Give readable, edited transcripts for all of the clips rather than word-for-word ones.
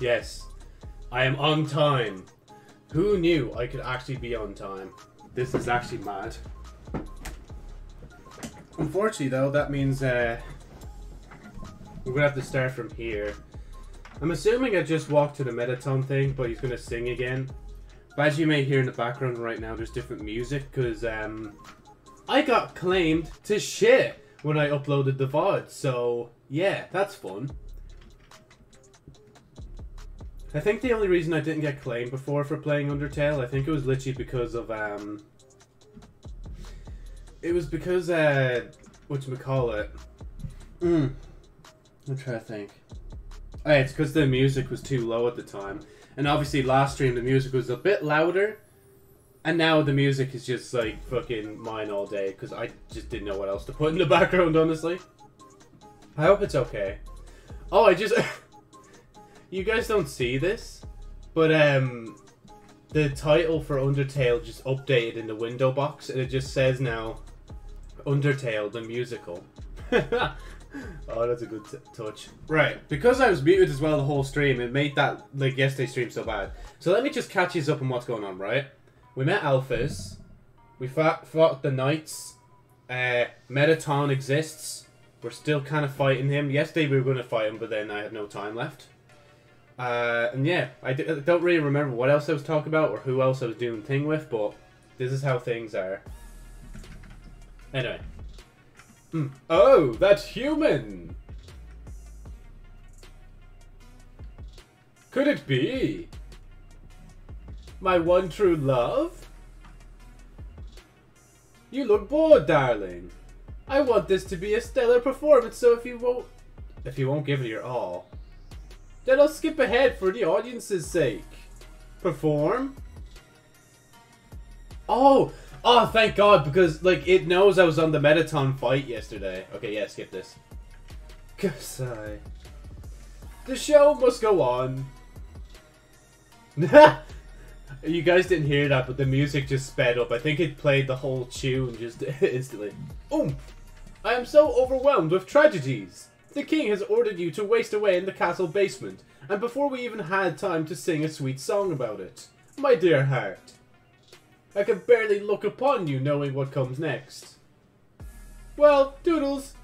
Yes, I am on time. Who knew I could actually be on time? This is actually mad. Unfortunately, though, that means we're gonna have to start from here. I'm assuming I just walked to the Mettaton thing, but he's gonna sing again. But as you may hear in the background right now, there's different music because I got claimed to shit when I uploaded the VOD, so yeah, that's fun. I think the only reason I didn't get claimed before for playing Undertale, I think it was literally because of it was because whatchamacallit? I'm trying to think. Oh, yeah, it's because the music was too low at the time. And obviously last stream the music was a bit louder. And now the music is just like fucking mine all day because I just didn't know what else to put in the background, honestly. I hope it's okay. Oh, I just... You guys don't see this, but the title for Undertale just updated in the window box and it just says now Undertale the Musical. Oh, that's a good touch. Right, because I was muted as well the whole stream, it made that, like, yesterday's stream so bad. So let me just catch you up on what's going on, right? We met Alphys, we fought the Knights, Mettaton exists, we're still kind of fighting him. Yesterday we were going to fight him, but then I had no time left. And yeah, I don't really remember what else I was talking about or who else I was doing thing with, but this is how things are. Anyway. Oh, that's human! Could it be? My one true love? You look bored, darling. I want this to be a stellar performance, so if you won't give it your all, then I'll skip ahead for the audience's sake. Perform? Oh, thank God, because, like, it knows I was on the Mettaton fight yesterday. Okay, yeah, skip this. Sigh. The show must go on. You guys didn't hear that, but the music just sped up. I think it played the whole tune just instantly. I am so overwhelmed with tragedies. The king has ordered you to waste away in the castle basement, and before we even had time to sing a sweet song about it. My dear heart, I can barely look upon you knowing what comes next. Well, doodles.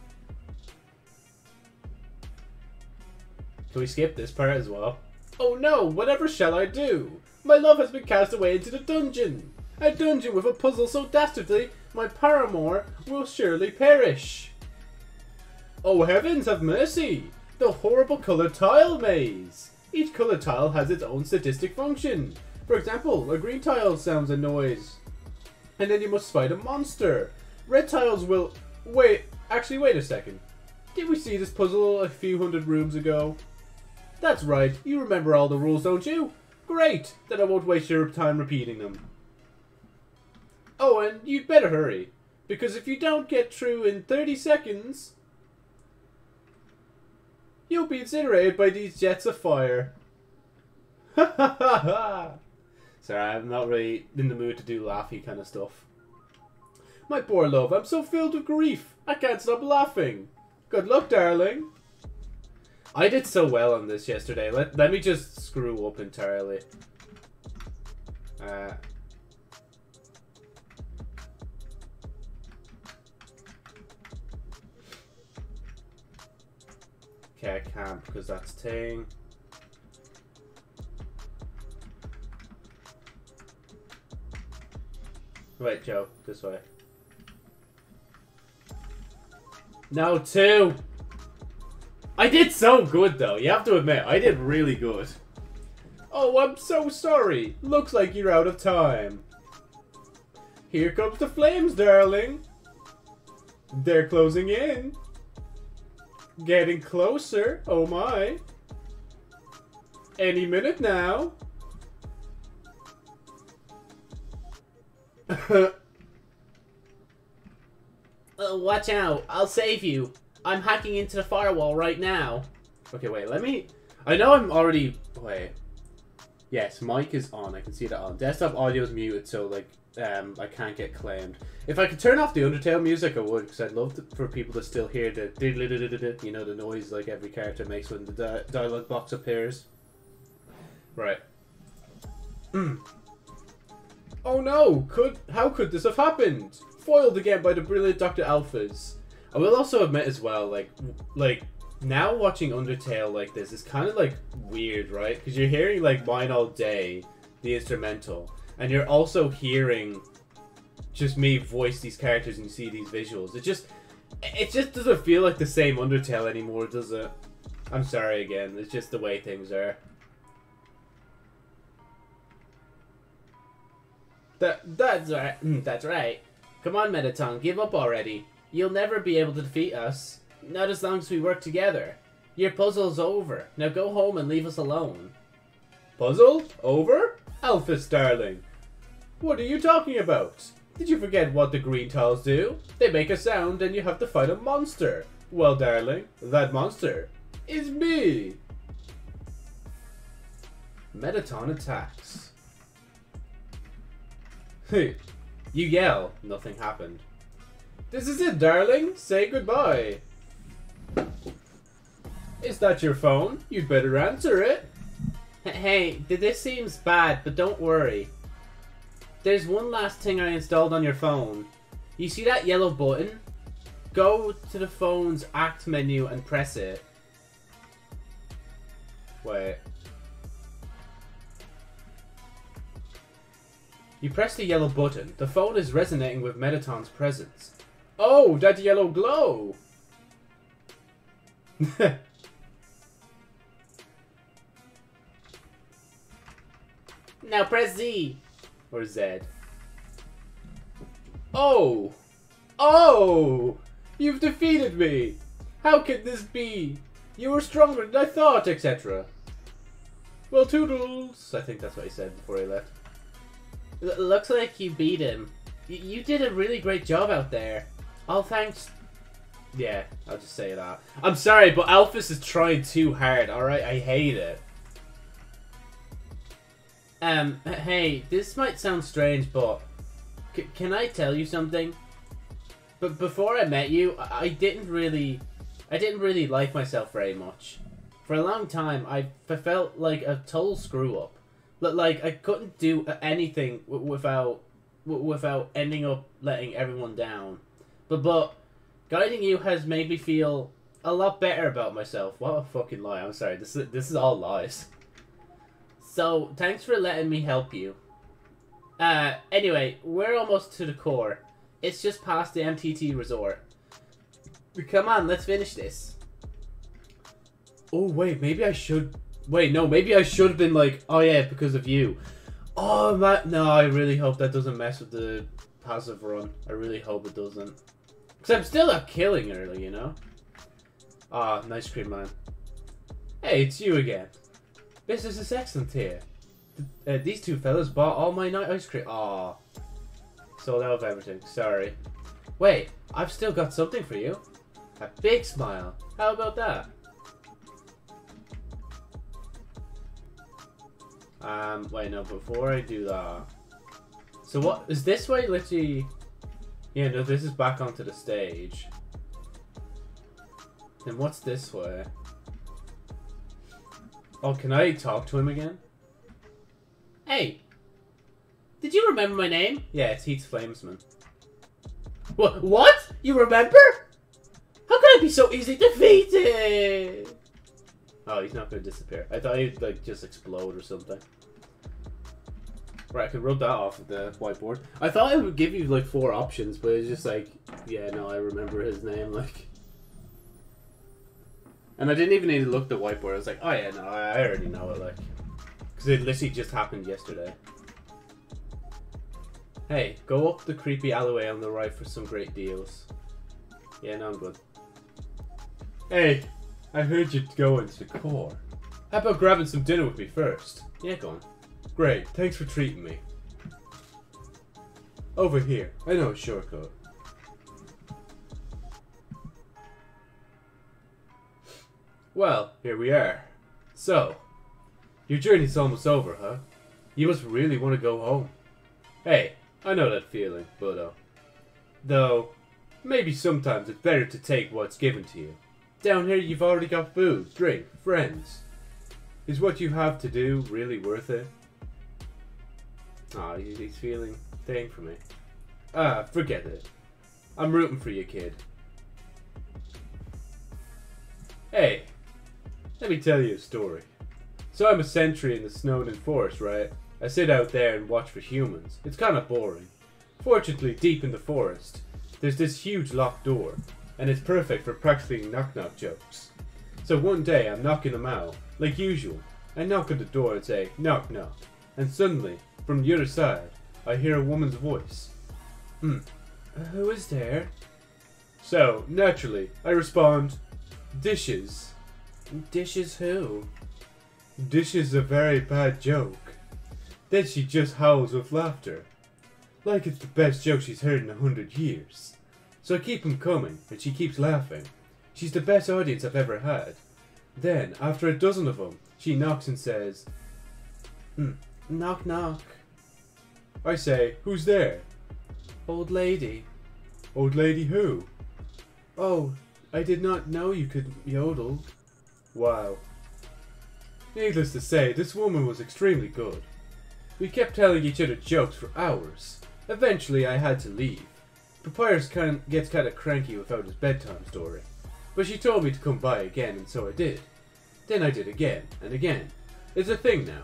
Can we skip this part as well? Oh no, whatever shall I do? My love has been cast away into the dungeon. A dungeon with a puzzle so dastardly, my paramour will surely perish. Oh heavens have mercy! The horrible colour tile maze! Each colour tile has its own statistic function. For example, a green tile sounds a noise, and then you must fight a monster. Red tiles will... wait a second. Did we see this puzzle a few hundred rooms ago? That's right, you remember all the rules, don't you? Great, then I won't waste your time repeating them. Oh, and you'd better hurry, because if you don't get through in 30 seconds... you'll be incinerated by these jets of fire. Ha ha ha ha! Sorry, I'm not really in the mood to do laughy kind of stuff. My poor love, I'm so filled with grief. I can't stop laughing. Good luck, darling. I did so well on this yesterday. Let me just screw up entirely. Okay, I can't because that's ting. Wait, Joe, this way. No, two! I did so good though, you have to admit, I did really good. Oh, I'm so sorry. Looks like you're out of time. Here comes the flames, darling. They're closing in. Getting closer, oh my. Any minute now. Watch out, I'll save you. I'm hacking into the firewall right now. Okay, wait, let me... I know I'm already... Wait. Yes, mic is on, I can see that on. Desktop audio is muted, so, like, I can't get claimed. If I could turn off the Undertale music, I would, because I'd love to, for people to still hear the diddly, you know, the noise like every character makes when the dialogue box appears. Right. Oh no! How could this have happened? Foiled again by the brilliant Dr. Alphys. I will also admit as well, like now watching Undertale like this is kind of like weird, right? Because you're hearing like Mine All Day, the instrumental, and you're also hearing just me voice these characters and you see these visuals. It just doesn't feel like the same Undertale anymore, does it? I'm sorry again. It's just the way things are. That's right. Come on, Mettaton, give up already. You'll never be able to defeat us. Not as long as we work together. Your puzzle's over. Now go home and leave us alone. Puzzle? Over? Alphys, darling. What are you talking about? Did you forget what the green tiles do? They make a sound and you have to fight a monster. Well, darling, that monster is me. Mettaton attacks. You yell. Nothing happened. This is it, darling. Say goodbye. Is that your phone? You'd better answer it. Hey, this seems bad, but don't worry. There's one last thing I installed on your phone. You see that yellow button? Go to the phone's act menu and press it. Wait. You press the yellow button. The phone is resonating with Mettaton's presence. Oh, that yellow glow! Now press Z. Or Z. Oh! Oh! You've defeated me! How could this be? You were stronger than I thought, etc. Well, toodles! I think that's what he said before he left. Looks like you beat him. You did a really great job out there. All thanks. Yeah, I'll just say that. I'm sorry, but Alphys is trying too hard, alright? I hate it. Hey, this might sound strange, but... Can I tell you something? But before I met you, I didn't really like myself very much. For a long time, I felt like a total screw-up. Like, I couldn't do anything without ending up letting everyone down. But guiding you has made me feel a lot better about myself. What a fucking lie. I'm sorry. This is all lies. So, thanks for letting me help you. Anyway, we're almost to the core. It's just past the MTT Resort. Come on, let's finish this. Oh, wait, maybe I should... Wait, no, maybe I should have been like, oh yeah, because of you. Oh, man, no, I really hope that doesn't mess with the passive run. I really hope it doesn't. Because I'm still not killing early, you know? Ah, oh, nice cream line. Hey, it's you again. Business is excellent here. These two fellas bought all my night ice cream. Aw. Sold out of everything, sorry. Wait, I've still got something for you. A big smile. How about that? Wait, no, before I do that... So what, is this way literally... Yeah, no, this is back onto the stage. Then what's this way? Oh, can I talk to him again? Hey! Did you remember my name? Yeah, it's Heats Flamesman. What? You remember? How could I be so easily defeated? Oh, he's not going to disappear. I thought he'd, like, just explode or something. Right, I could rub that off of the whiteboard. I thought it would give you, like, 4 options, but it's just like, yeah, no, I remember his name, like. And I didn't even need to look at the whiteboard. I was like, oh, yeah, no, I already know it, like. Because it literally just happened yesterday. Hey, go up the creepy alleyway on the right for some great deals. Yeah, no, I'm good. Hey! I heard you'd go into the core. How about grabbing some dinner with me first? Yeah, go on. Great, thanks for treating me. Over here, I know a shortcut. Well, here we are. So, your journey's almost over, huh? You must really want to go home. Hey, I know that feeling, but though, maybe sometimes it's better to take what's given to you. Down here you've already got food, drink, friends. Is what you have to do really worth it? Aw, oh, he's feeling thing for me. Ah, forget it. I'm rooting for you, kid. Hey, let me tell you a story. So I'm a sentry in the Snowdin forest, right? I sit out there and watch for humans. It's kind of boring. Fortunately, deep in the forest, there's this huge locked door, and it's perfect for practicing knock-knock jokes. So one day, I'm knocking them out, like usual. I knock at the door and say, knock, knock. And suddenly, from the other side, I hear a woman's voice. Who is there? So, naturally, I respond, dishes. Dishes who? Dishes a very bad joke. Then she just howls with laughter, like it's the best joke she's heard in 100 years. So I keep them coming, and she keeps laughing. She's the best audience I've ever had. Then, after a dozen of them, she knocks and says, knock knock. I say, who's there? Old lady. Old lady who? Oh, I did not know you could yodel. Wow. Needless to say, this woman was extremely good. We kept telling each other jokes for hours. Eventually, I had to leave. Papyrus gets kind of cranky without his bedtime story. But she told me to come by again, and so I did. Then I did again, and again. It's a thing now.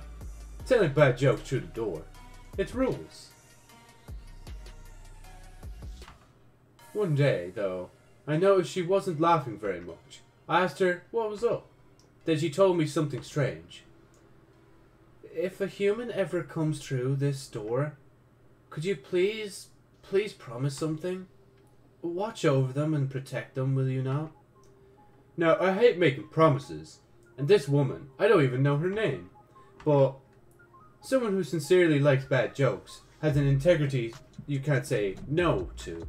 Telling bad jokes through the door. It's rules. One day, though, I noticed she wasn't laughing very much. I asked her what was up. Then she told me something strange. If a human ever comes through this door, could you please promise something? Watch over them and protect them, will you not? Now, I hate making promises, and this woman, I don't even know her name, but someone who sincerely likes bad jokes has an integrity you can't say no to.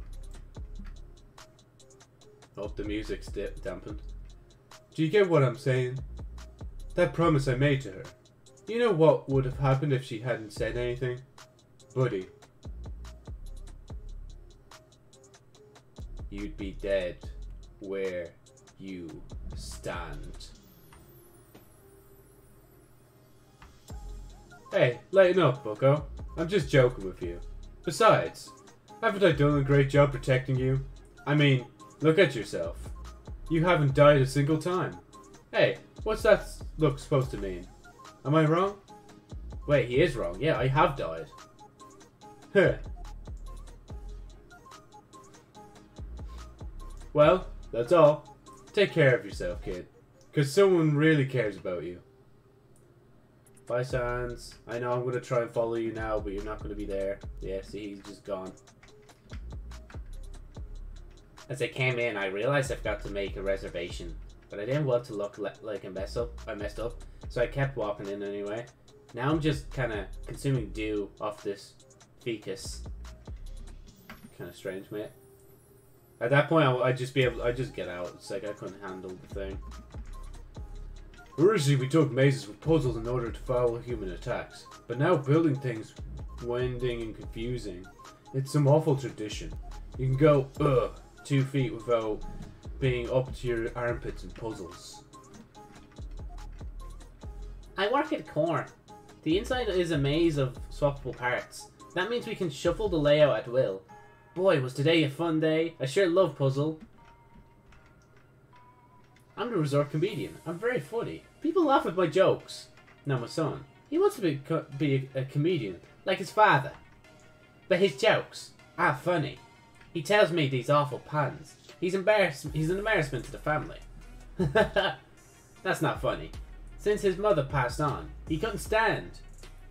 Oh, the music's dampened. Do you get what I'm saying? That promise I made to her. You know what would have happened if she hadn't said anything? Buddy. You'd be dead where you stand. Hey, lighten up, bucko. I'm just joking with you. Besides, haven't I done a great job protecting you? I mean, look at yourself. You haven't died a single time. Hey, what's that look supposed to mean? Am I wrong? Wait, he is wrong. Yeah, I have died. Huh. Well, that's all. Take care of yourself, kid. Because someone really cares about you. Bye, Sans. I know I'm going to try and follow you now, but you're not going to be there. Yeah, see, he's just gone. As I came in, I realized I've got to make a reservation. But I didn't want to look like I messed up. So I kept walking in anyway. Now I'm just kind of consuming dew off this ficus. Kind of strange, mate. At that point, I'd just get out. It's like I couldn't handle the thing. Originally, we took mazes with puzzles in order to foul human attacks. But now building things winding and confusing. It's some awful tradition. You can go, 2 feet without being up to your armpits in puzzles. I work at core. The inside is a maze of swappable parts. That means we can shuffle the layout at will. Boy, was today a fun day. I sure love puzzle. I'm the resort comedian. I'm very funny. People laugh at my jokes. Now my son, he wants to be a comedian, like his father. But his jokes are funny. He tells me these awful puns. He's an embarrassment to the family. That's not funny. Since his mother passed on, he couldn't stand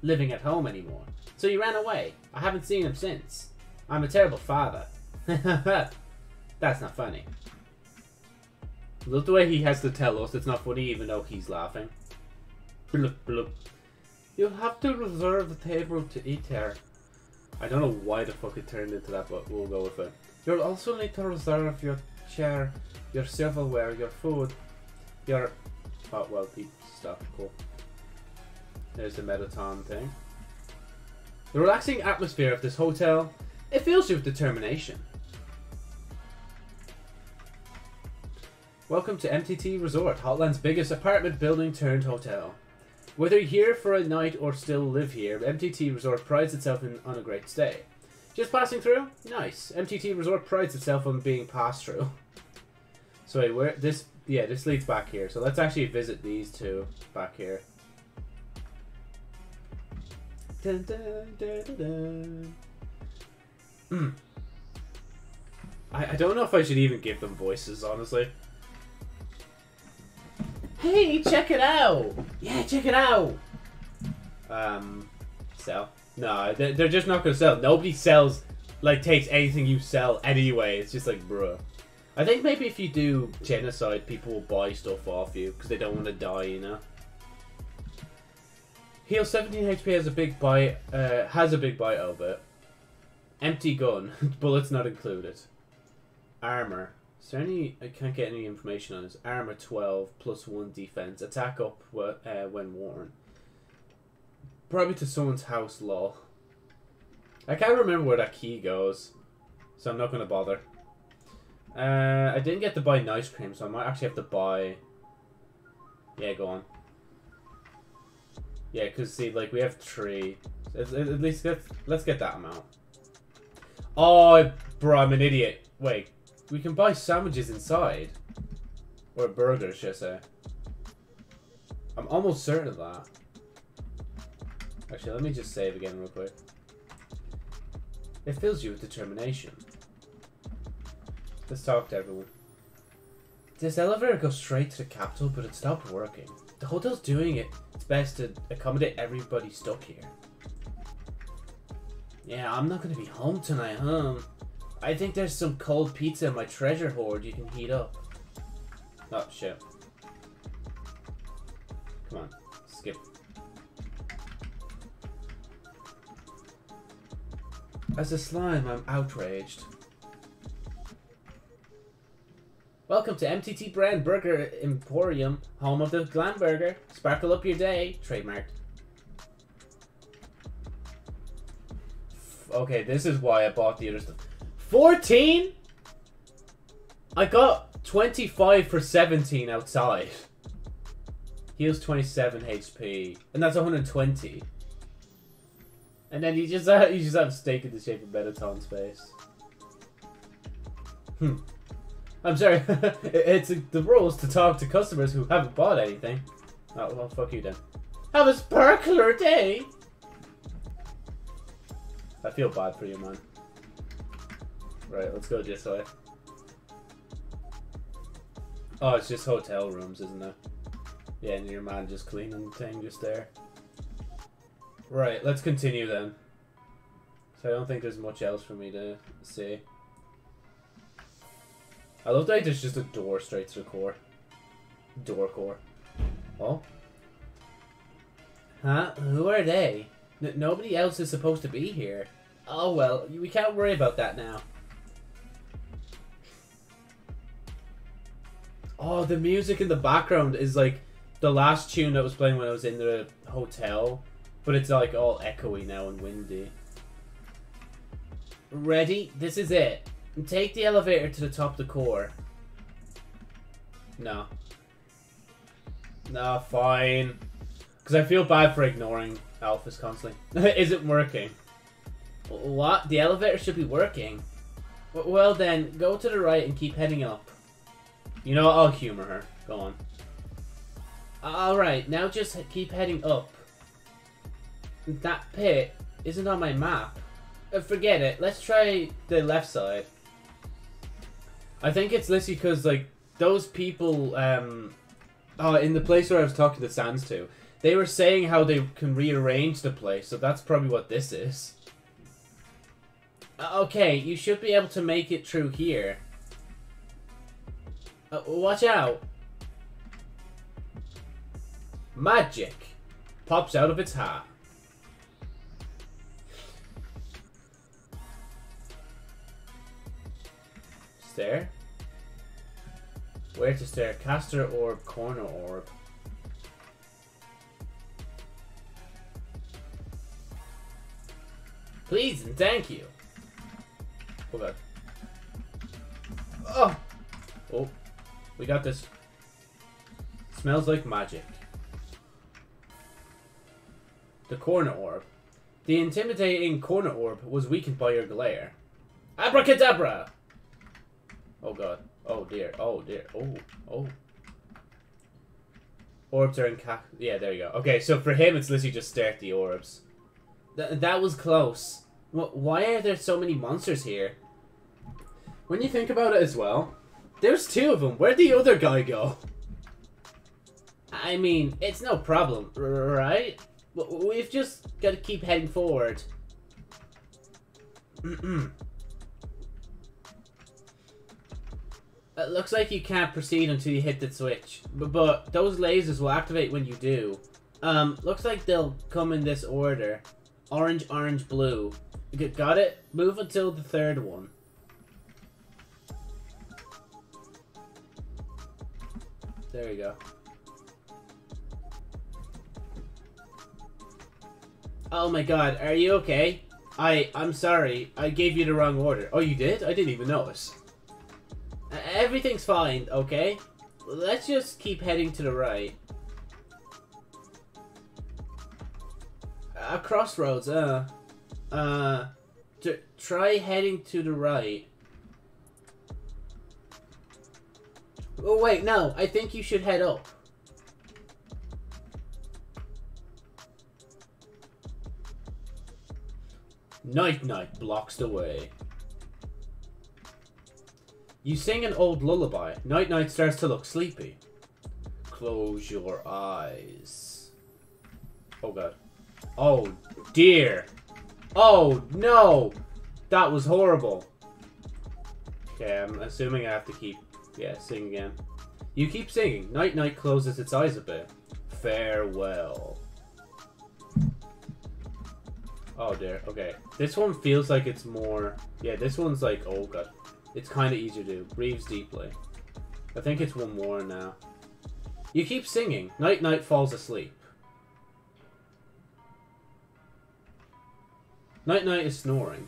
living at home anymore, so he ran away. I haven't seen him since. I'm a terrible father. That's not funny. Look the way he has to tell us it's not funny even though he's laughing. Bloop, bloop. You'll have to reserve the table to eat here. I don't know why the fuck it turned into that, but we'll go with it. You'll also need to reserve your chair, your silverware, your food, your... Oh, well, people stop. Cool. There's the Mettaton thing. The relaxing atmosphere of this hotel, it fills you with determination. Welcome to MTT Resort, Hotland's biggest apartment building turned hotel. Whether you're here for a night or still live here, MTT Resort prides itself on a great stay. Just passing through? Nice. MTT Resort prides itself on being passed through. So wait, where this? Yeah, this leads back here. So let's actually visit these two back here. Dun, dun, dun, dun, dun. I don't know if I should even give them voices, honestly. Hey, check it out! Yeah, check it out! Sell. No, they're just not gonna sell. Nobody sells, like, takes anything you sell anyway. It's just like, bruh. I think maybe if you do genocide, people will buy stuff off you because they don't want to die, you know? Heal 17 HP has a big bite. Over. Empty gun. Bullets not included. Armor. Is there any? I can't get any information on this. Armor 12 plus 1 defense. Attack up when worn. Probably to someone's house. Lol. I can't remember where that key goes, so I'm not gonna bother. I didn't get to buy nice cream, so I might actually have to buy. Yeah, go on. Yeah, because see, like, we have 3. At least let's get that amount. Oh, bro, I'm an idiot. Wait, we can buy sandwiches inside. Or burgers, should I say. I'm almost certain of that. Actually, let me just save again real quick. It fills you with determination. Let's talk to everyone. This elevator goes straight to the capital, but it stopped working. The hotel's doing it. It's best to accommodate everybody stuck here. Yeah, I'm not gonna be home tonight, huh? I think there's some cold pizza in my treasure hoard you can heat up. Oh, shit. Come on, skip. As a slime, I'm outraged. Welcome to MTT Brand Burger Emporium, home of the Glam Burger. Sparkle up your day. Trademarked. Okay, this is why I bought the other stuff. 14? I got 25 for 17 outside. Heals 27 HP. And that's 120. And then you just have steak in the shape of Mettaton's face. I'm sorry, it's the rules to talk to customers who haven't bought anything. Oh, well, fuck you then. Have a sparkler day! I feel bad for you, man. Right, let's go this way. Oh, it's just hotel rooms, isn't it? Yeah, and your man just cleaning the thing just there. Right, let's continue then. So I don't think there's much else for me to see. I love that there's just a door straight to the core. Door core. Oh? Huh? Who are they? Nobody else is supposed to be here. Oh well, we can't worry about that now. Oh, the music in the background is like the last tune that was playing when I was in the hotel. But it's like all echoey now and windy. Ready? This is it. Take the elevator to the top of the core. No. No, fine. Because I feel bad for ignoring Alphys constantly. It isn't working. What? The elevator should be working. Well then, go to the right and keep heading up. You know, I'll humor her. Go on. Alright, now just keep heading up. That pit isn't on my map. Forget it. Let's try the left side. I think it's literally because, like, those people, in the place where I was talking to Sans to, they were saying how they can rearrange the place, so that's probably what this is. Okay, you should be able to make it through here. Watch out. Magic pops out of its hat. Stare? Where to stare? Caster orb, corner orb. Please and thank you. Go back. Oh! Oh. We got this. Smells like magic. The corner orb. The intimidating corner orb was weakened by your glare. Abracadabra! Oh god. Oh dear. Oh dear. Oh. Oh. Orbs are in cac. Yeah, there you go. Okay, so for him, it's literally just stare at the orbs. That was close. Why are there so many monsters here? When you think about it as well, there's two of them. Where'd the other guy go? I mean, it's no problem, right? We've just got to keep heading forward. It looks like you can't proceed until you hit the switch. But those lasers will activate when you do. Looks like they'll come in this order. Orange, orange, blue. Got it? Move until the third one. There you go. Oh my god, are you okay? I'm sorry, I gave you the wrong order. Oh, you did? I didn't even notice. Everything's fine, okay? Let's just keep heading to the right. Crossroads, try heading to the right. Oh wait, no, I think you should head up. Night Night blocks the way. You sing an old lullaby. Night Night starts to look sleepy. Close your eyes. Oh god. Oh dear. Oh no. That was horrible. Okay, I'm assuming I have to keep, yeah, sing again. You keep singing. Night Night closes its eyes a bit. Farewell. Oh dear, okay. This one feels like it's more... Yeah, this one's like... Oh god. It's kind of easier to do. Breathes deeply. I think it's one more now. You keep singing. Night Night falls asleep. Night Night is snoring.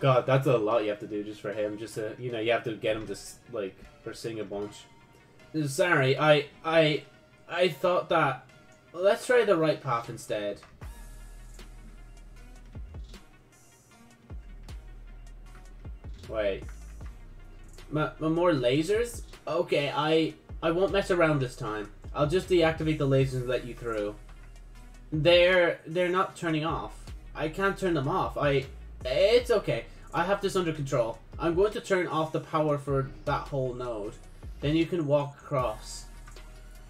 God, that's a lot you have to do just for him. Just to, you know, you have to get him to, like, or sing a bunch. Sorry, I thought that... Let's try the right path instead. Wait. More lasers? Okay, I won't mess around this time. I'll just deactivate the lasers and let you through. They're not turning off. I can't turn them off. It's okay. I have this under control. I'm going to turn off the power for that whole node. Then you can walk across.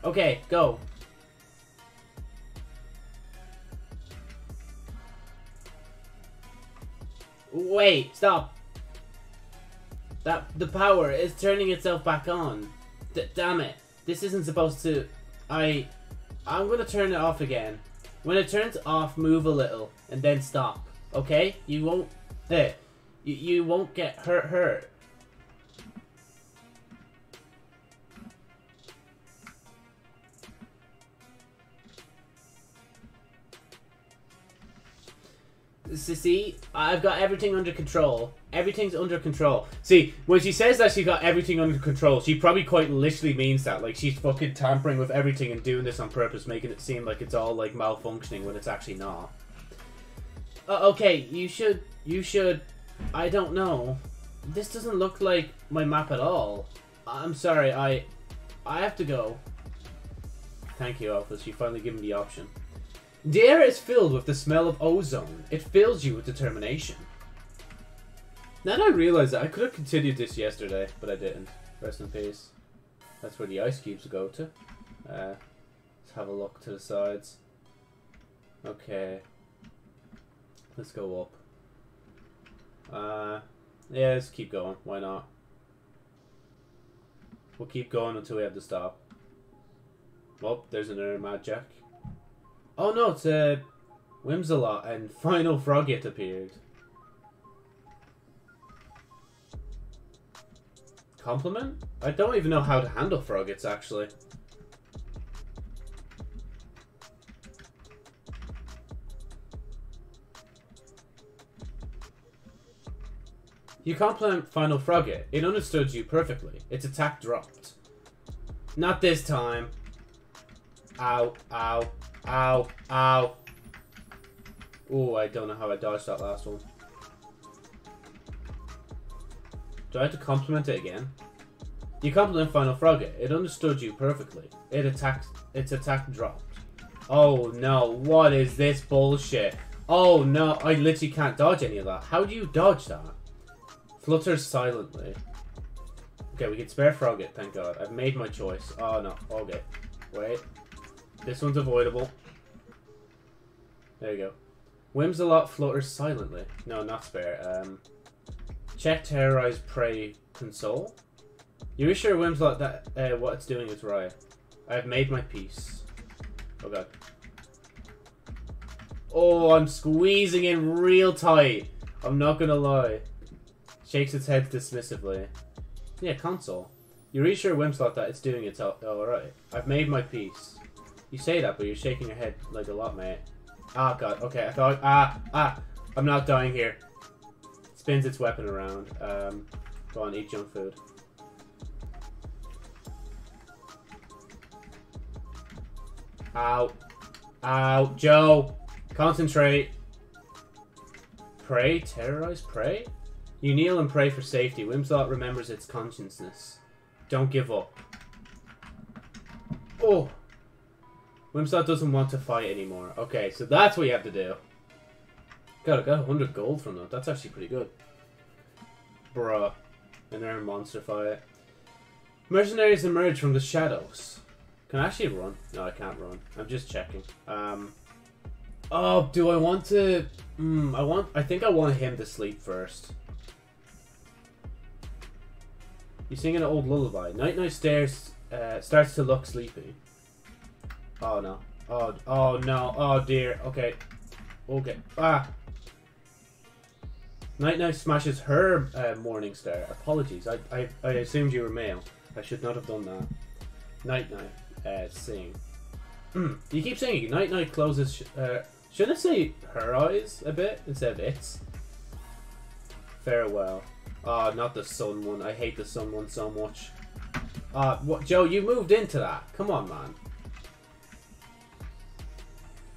Okay, go. Wait, stop. The power is turning itself back on. Damn it. This isn't supposed to... I'm gonna turn it off again. When it turns off, move a little. And then stop. Okay? You won't... You won't get hurt. See, I've got everything under control. Everything's under control. See, when she says that she's got everything under control, she probably quite literally means that. Like, she's fucking tampering with everything and doing this on purpose, making it seem like it's all, like, malfunctioning when it's actually not. Okay, you should... I don't know. This doesn't look like my map at all. I'm sorry, I have to go. Thank you, Alphys. You finally give me the option. The air is filled with the smell of ozone. It fills you with determination. Now that I realise that, I could have continued this yesterday, but I didn't. Rest in peace. That's where the ice cubes go to. Let's have a look to the sides. Okay. Let's go up. Yeah, let's keep going. Why not? We'll keep going until we have to stop. Well, there's another Mad Jack. Oh no, it's Whimsalot and Final Frogget appeared. Compliment? I don't even know how to handle Froggets actually. You can't Final Frog it. It understood you perfectly. Its attack dropped. Not this time. Ow, ow, ow, ow. Ooh, I don't know how I dodged that last one. Do I have to compliment it again? You compliment Final Frog it. It understood you perfectly. It attacked. Its attack dropped. Oh no, what is this bullshit? Oh no, I literally can't dodge any of that. How do you dodge that? Flutters silently. Okay, we can spare frog it, thank god. I've made my choice. Oh no, okay. Wait. This one's avoidable. There you go. Whimsalot flutters silently. No, not spare. Check, terrorize, pray, console? You assure Whimsalot that what it's doing is right. I have made my peace. Oh god. Oh, I'm squeezing in real tight. I'm not gonna lie. Shakes its head dismissively. Yeah, console. You reassure Whimsalot that it's doing its alright. I've made my peace. You say that, but you're shaking your head like a lot, mate. Ah, god. Okay, I thought. I'm not dying here. Spins its weapon around. Go on, eat junk food. Ow. Ow. Joe. Concentrate. Pray? Terrorize? Pray? You kneel and pray for safety. Whimsalot remembers its consciousness. Don't give up. Oh. Whimsalot doesn't want to fight anymore. Okay, so that's what you have to do. God, I got 100 gold from that. That's actually pretty good. Bruh. And they're a monster fight. Mercenaries emerge from the shadows. Can I actually run? No, I can't run. I'm just checking. Oh, do I want to... I think I want him to sleep first. You sing an old lullaby. Night-night starts to look sleepy. Oh, no. Oh, no. Oh, dear. Okay. Okay. Ah! Night-night smashes her morning star. Apologies. I assumed you were male. I should not have done that. Night-night. Sing. You keep singing. Night Night closes. Shouldn't it say her eyes a bit instead of its? Farewell. Ah, oh, not the sun one. I hate the sun one so much. Ah, what, Joe? You moved into that. Come on, man.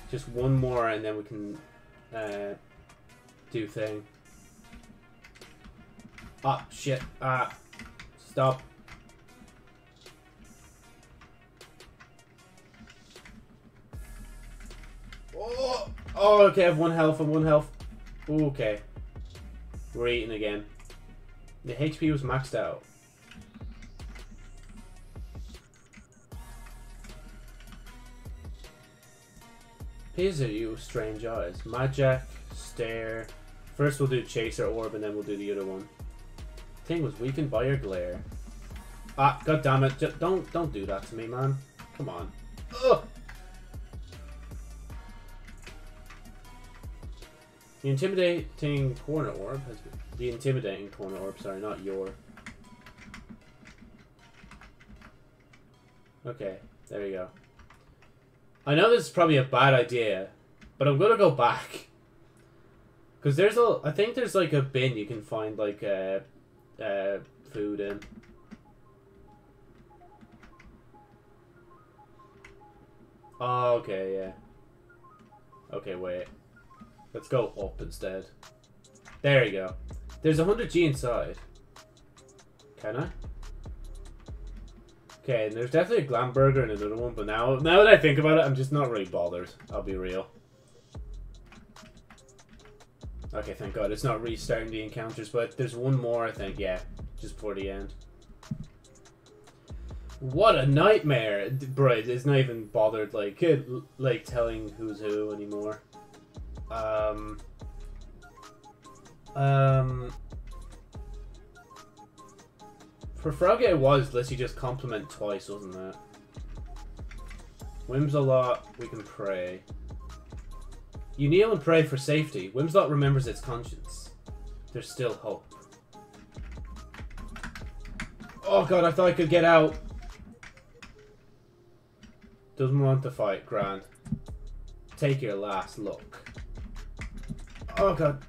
Just one more, and then we can do thing. Ah, oh, shit. Ah, stop. Oh, oh, okay, I have one health, and one health. Ooh, okay. We're eating again. The HP was maxed out. Peers at you with strange eyes. Magic, stare. First we'll do Chaser Orb, and then we'll do the other one. Thing was weakened by your glare. Ah, goddammit. Don't do that to me, man. Come on. Ugh! The intimidating corner orb has been... The intimidating corner orb, sorry, not your. Okay, there we go. I know this is probably a bad idea, but I'm gonna go back. Because there's a... I think there's like a bin you can find like food in. Oh, okay, yeah. Okay, wait. Let's go up instead. There you go. There's 100G inside. Can I? Okay, and there's definitely a glam burger and another one, but now that I think about it, I'm just not really bothered. I'll be real. Okay, thank god. It's not restarting the encounters, but there's one more, I think. Yeah, just before the end. What a nightmare! Bro, it's not even bothered, like telling who's who anymore. For Froggy it was literally just compliment twice, wasn't it? Whimsalot, we can pray. You kneel and pray for safety. Whimsalot remembers its conscience. There's still hope. Oh god, I thought I could get out. Doesn't want to fight, grand. Take your last look. Oh god.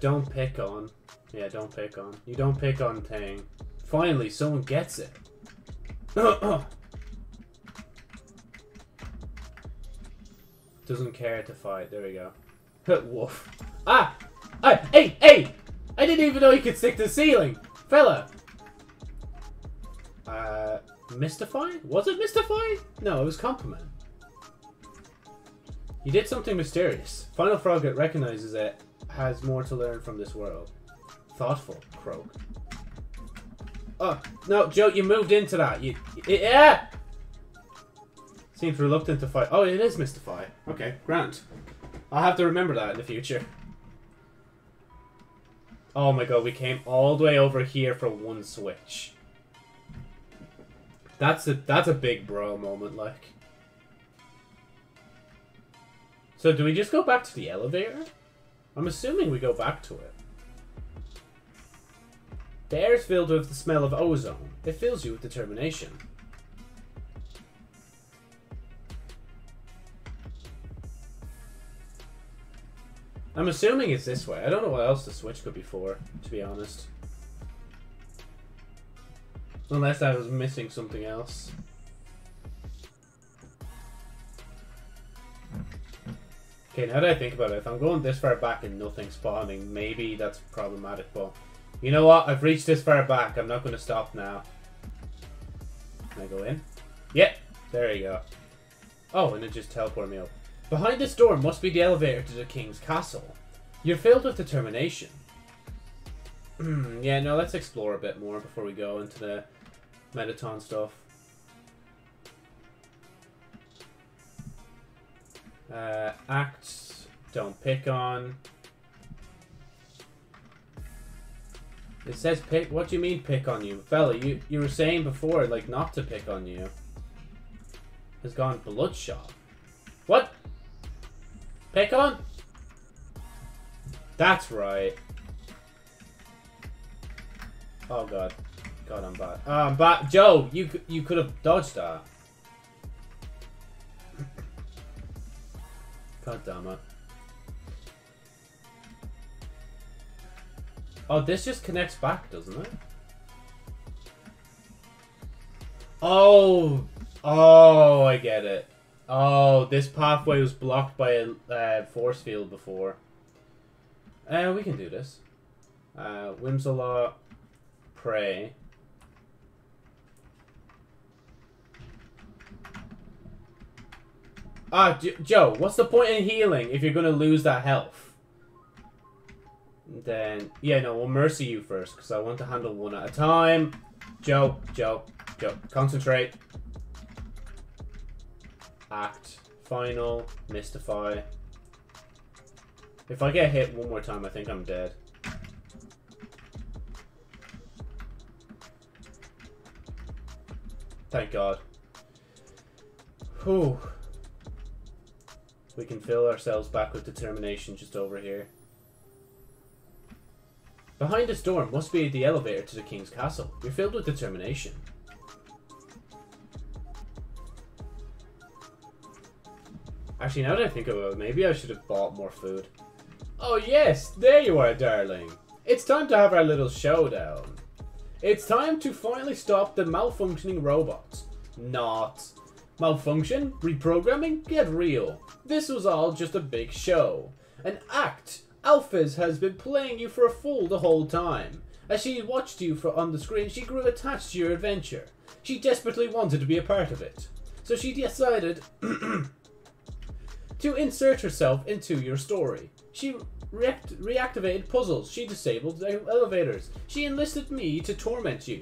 Don't pick on. Yeah, don't pick on. You don't pick on Tang. Finally, someone gets it. Doesn't care to fight. There we go. Woof. Ah! Ah! Hey! Hey! I didn't even know you could stick to the ceiling! Fella! Mystify? Was it Mystify? No, it was Compliment. You did something mysterious. Final Frog that recognizes it has more to learn from this world. Thoughtful, Croak. Oh, no, Joe, you moved into that. Yeah! Seems reluctant to fight. Oh, it is Mystify. Okay, grand. I'll have to remember that in the future. Oh my god, we came all the way over here for one switch. That's a big bro moment, like. So do we just go back to the elevator? I'm assuming we go back to it. The air is filled with the smell of ozone. It fills you with determination. I'm assuming it's this way. I don't know what else the switch could be for, to be honest. Unless I was missing something else. Okay, now that I think about it, if I'm going this far back and nothing's spawning, maybe that's problematic, but... You know what? I've reached this far back. I'm not going to stop now. Can I go in? Yep. There you go. Oh, and it just teleported me up. Behind this door must be the elevator to the King's Castle. You're filled with determination. Yeah, no, let's explore a bit more before we go into the Mettaton stuff. Acts, don't pick on. It says pick, what do you mean pick on you? Fella, you were saying before, like, not to pick on you. Has gone bloodshot. What? Pick on? That's right. Oh god. God, I'm bad. I'm bad. Joe, you could have dodged that. God damn it. Oh, this just connects back, doesn't it? Oh! Oh, I get it. Oh, this pathway was blocked by a force field before. We can do this. Whimsalot, pray. Ah, Joe, what's the point in healing if you're gonna lose that health? Then, yeah, no, we'll mercy you first, because I want to handle one at a time. Joe, concentrate. Act, final, mystify. If I get hit one more time, I think I'm dead. Thank God. Whew. We can fill ourselves back with determination just over here. Behind this door must be the elevator to the King's Castle. You're filled with determination. Actually, now that I think about it, maybe I should have bought more food. Oh yes, there you are, darling. It's time to have our little showdown. It's time to finally stop the malfunctioning robots. Not. Malfunction? Reprogramming? Get real. This was all just a big show. An act. Alphys has been playing you for a fool the whole time. As she watched you on the screen, she grew attached to your adventure. She desperately wanted to be a part of it. So she decided... to insert herself into your story. She reactivated puzzles. She disabled elevators. She enlisted me to torment you.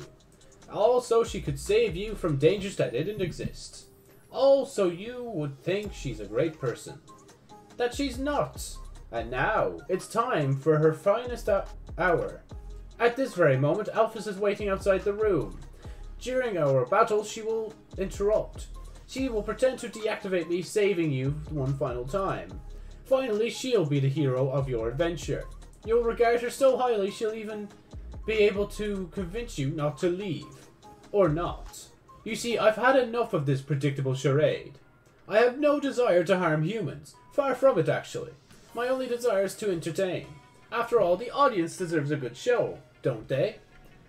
All so she could save you from dangers that didn't exist. All so you would think she's a great person. That she's not. And now, it's time for her finest hour. At this very moment, Alphys is waiting outside the room. During our battle, she will interrupt. She will pretend to deactivate me, saving you one final time. Finally, she'll be the hero of your adventure. You'll regard her so highly, she'll even be able to convince you not to leave. Or not. You see, I've had enough of this predictable charade. I have no desire to harm humans. Far from it, actually. My only desire is to entertain. After all, the audience deserves a good show, don't they?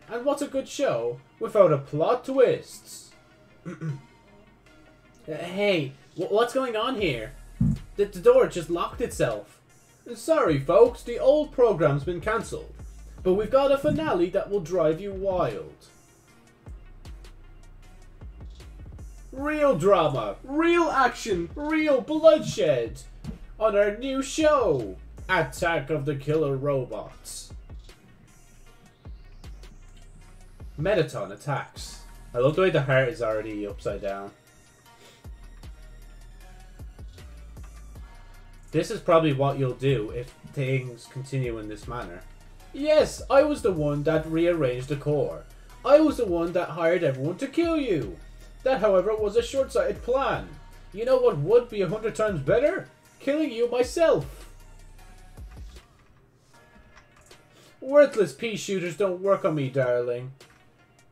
And what's a good show without a plot twists? Hey, what's going on here? The door just locked itself. Sorry folks, the old program's been cancelled. But we've got a finale that will drive you wild. Real drama, real action, real bloodshed on our new show, Attack of the Killer Robots. Mettaton attacks. I love the way the heart is already upside down. This is probably what you'll do if things continue in this manner. Yes, I was the one that rearranged the core. I was the one that hired everyone to kill you. That, however, was a short-sighted plan. You know what would be 100 times better? Killing you myself. Worthless pea shooters don't work on me, darling.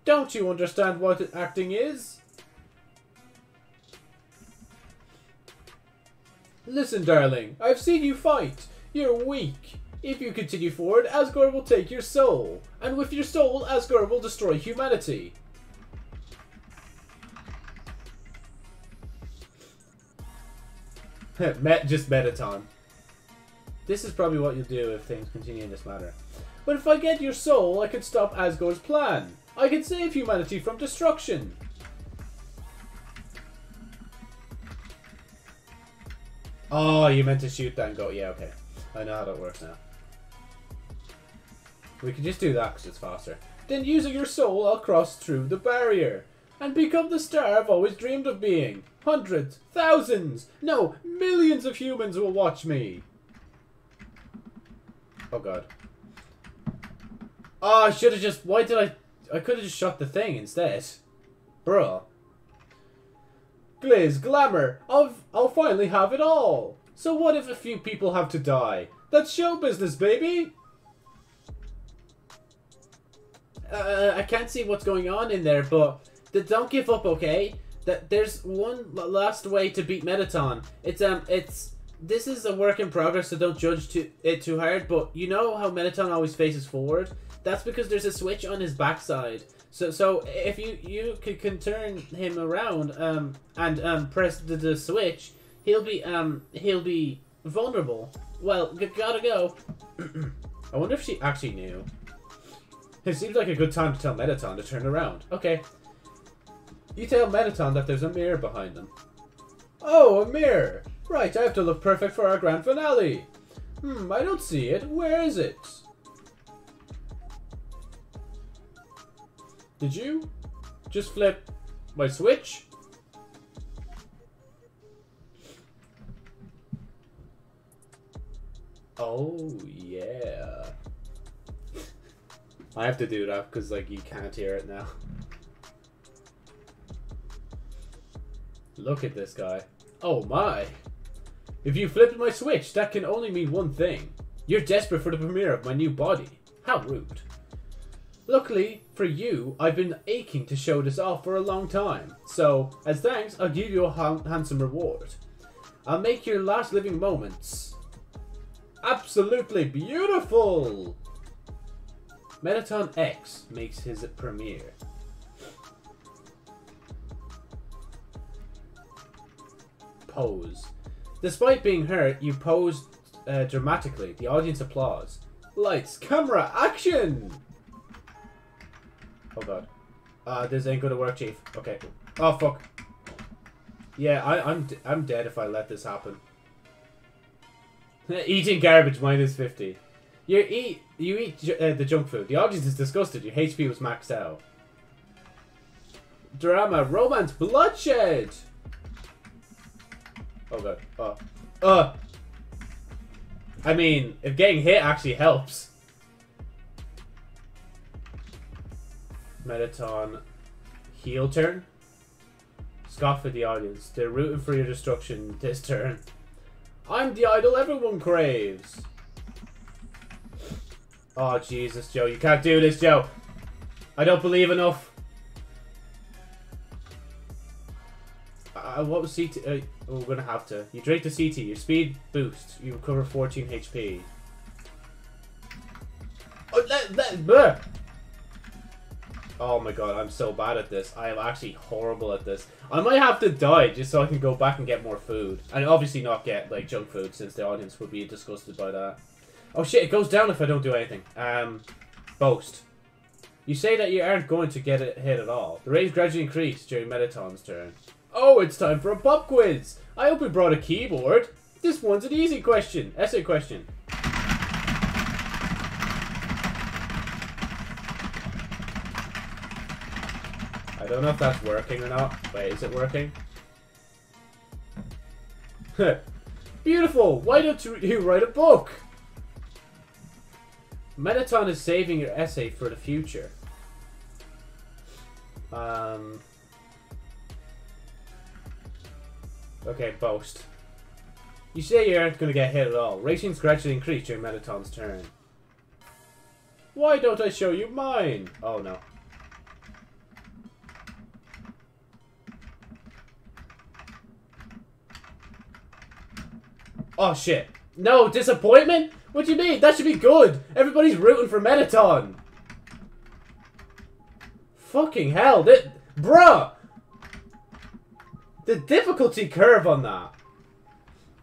Don't you understand what acting is? Listen, darling, I've seen you fight. You're weak. If you continue forward, Asgore will take your soul. And with your soul, Asgore will destroy humanity. Just Mettaton. This is probably what you'll do if things continue in this manner. But if I get your soul, I can stop Asgore's plan. I can save humanity from destruction. Oh, you meant to shoot that and go. Yeah, okay. I know how that works now. We can just do that because it's faster. Then using your soul, I'll cross through the barrier and become the star I've always dreamed of being. Hundreds, thousands, no, millions of humans will watch me. Oh god. Oh, I should have just... Why did I could have just shot the thing instead. Bruh. Gliz, glamour, I'll finally have it all. So what if a few people have to die? That's show business, baby! I can't see what's going on in there, but don't give up, okay? There's one last way to beat Mettaton. This is a work in progress, so don't judge it too hard, but you know how Mettaton always faces forward? That's because there's a switch on his backside. So if you can turn him around and press the switch, he'll be vulnerable. Well, gotta go. I wonder if she actually knew. It seems like a good time to tell Mettaton to turn around. Okay. You tell Mettaton that there's a mirror behind them. Oh, a mirror! Right, I have to look perfect for our grand finale. I don't see it. Where is it? Did you just flip my switch? Oh, yeah. I have to do that because, like, you can't hear it now. Look at this guy. Oh my. If you flipped my switch, that can only mean one thing. You're desperate for the premiere of my new body. How rude. Luckily for you, I've been aching to show this off for a long time. So, as thanks, I'll give you a handsome reward. I'll make your last living moments absolutely beautiful. Mettaton X makes his premiere. Pose. Despite being hurt, you posed dramatically. The audience applauds. Lights, camera, action! Oh god. This ain't gonna work, Chief. Okay. Oh fuck. Yeah, I'm dead if I let this happen. Eating garbage -50. You eat the junk food. The audience is disgusted. Your HP was maxed out. Drama, romance, bloodshed. Oh god. I mean, if getting hit actually helps. Mettaton heel turn. Scoff at the audience. They're rooting for your destruction this turn. I'm the idol everyone craves. Oh Jesus, Joe, you can't do this, Joe. I don't believe enough. What was CT? We're gonna have to. You drink the CT. Your speed boost. You recover 14 HP. That oh my god, I'm so bad at this. I am actually horrible at this. I might have to die just so I can go back and get more food. And obviously not get, like, junk food, since the audience would be disgusted by that. Oh shit, it goes down if I don't do anything. Boast. You say that you aren't going to get it hit at all. The rate gradually increased during Mettaton's turn. Oh, it's time for a pop quiz! I hope we brought a keyboard. This one's an easy question. Essay question. I don't know if that's working or not. Wait, is it working? Beautiful! Why don't you write a book? Mettaton is saving your essay for the future. Okay, boast. You say you aren't going to get hit at all. Ratings gradually increase during Mettaton's turn. Why don't I show you mine? Oh no. Oh shit. No, disappointment? What do you mean? That should be good. Everybody's rooting for Mettaton. Fucking hell. Bruh. The difficulty curve on that.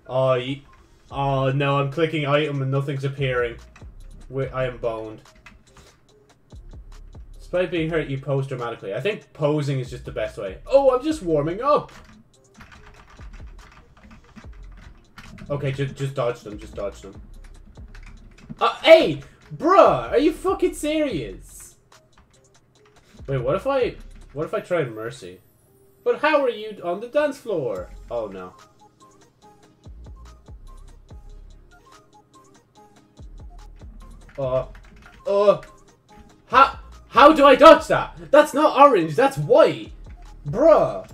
Oh, oh no, I'm clicking item and nothing's appearing. I am boned. Despite being hurt, you pose dramatically. I think posing is just the best way. Oh, I'm just warming up. Okay, just dodge them, just dodge them. Hey! Bruh! Are you fucking serious? Wait, what if I tried Mercy? But how are you on the dance floor? Oh no. How do I dodge that? That's not orange, that's white! Bruh!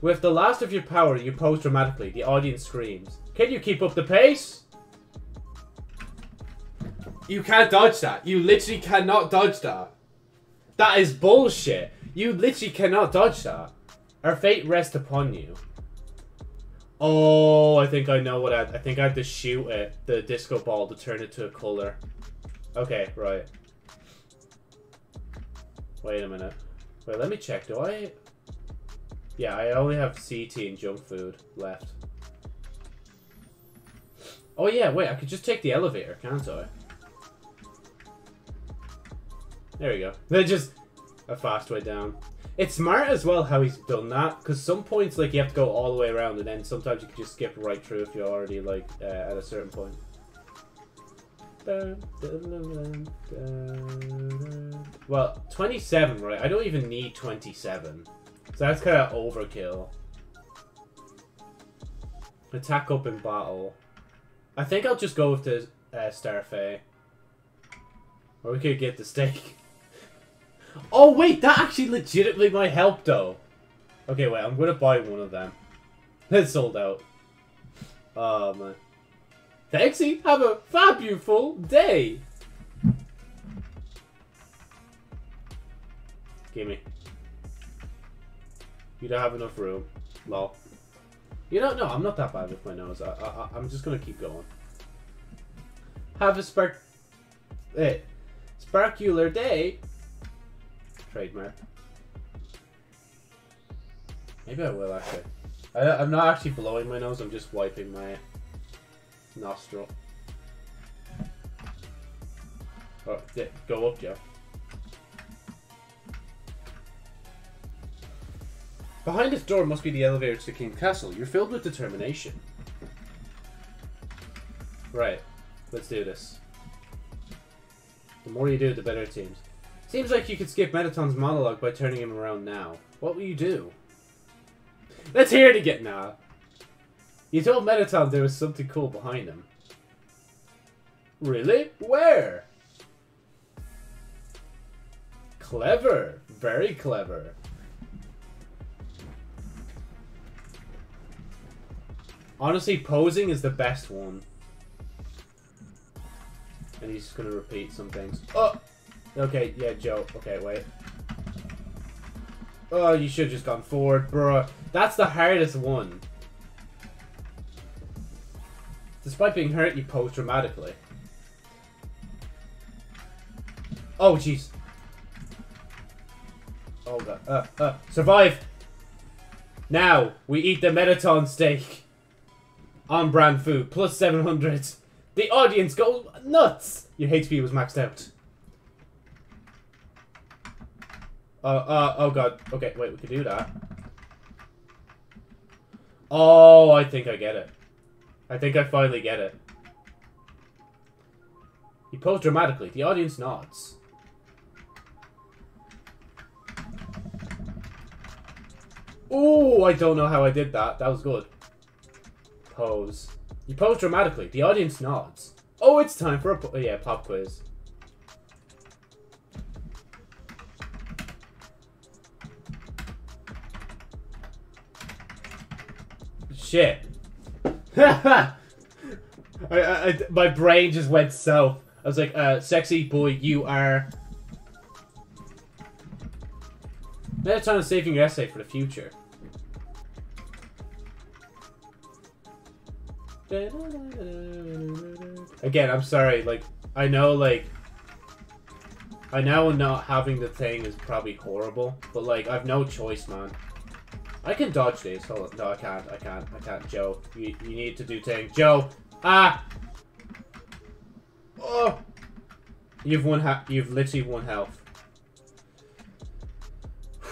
With the last of your power, you pose dramatically. The audience screams. Can you keep up the pace? You can't dodge that. You literally cannot dodge that. That is bullshit. You literally cannot dodge that. Our fate rests upon you. Oh, I think I know what I think I have to shoot it. The disco ball to turn it to a color. Okay, right. Wait a minute. Wait, let me check. Do I... Yeah, I only have CT and junk food left. Oh yeah, wait, I could just take the elevator, can't I? There we go. They're just a fast way down. It's smart as well how he's done that, because some points, like, you have to go all the way around, and then sometimes you can just skip right through if you're already, like, at a certain point. Well, 27, right? I don't even need 27. So that's kind of overkill. Attack up in battle. I think I'll just go with the Starfey. Or we could get the steak. Oh wait, that actually legitimately might help though. Okay, wait, I'm going to buy one of them. It's sold out. Oh man. Thanksy, have a fabulous day. Gimme. You don't have enough room. Lol. You don't know, I'm not that bad with my nose. I'm just gonna keep going. Have a sparkular day. Trademark. Maybe I will actually. I'm not actually blowing my nose, I'm just wiping my nostril. Oh, yeah, go up, Joe. Behind this door must be the elevator to the King's Castle. You're filled with determination. Right. Let's do this. The more you do, the better it seems. Seems like you could skip Mettaton's monologue by turning him around now. What will you do? Let's hear it again now. You told Mettaton there was something cool behind him. Really? Where? Clever. Very clever. Honestly, posing is the best one. And he's just gonna repeat some things. Oh! Okay, yeah, Joe. Okay, wait. Oh, you should've just gone forward, bro. That's the hardest one. Despite being hurt, you pose dramatically. Oh, jeez. Oh, God. Survive! Now, we eat the Mettaton steak. On brand food. Plus 700. The audience goes nuts! Your HP was maxed out. Oh, God. Okay, wait, we can do that. Oh, I think I get it. I think I finally get it. He posed dramatically. The audience nods. Ooh, I don't know how I did that. That was good. Pose. You pose dramatically. The audience nods. Oh, it's time for a pop quiz. Shit. I my brain just went south. I was like, sexy boy, you are. Mettaton is saving your essay for the future. Again, I'm sorry, like, I know, like, I know not having the thing is probably horrible, but, like, I've no choice, man. I can dodge these. Hold on. No, I can't. I can't. I can't. Joe, you need to do things. Joe! Ah! Oh! You've won half. You've literally won health.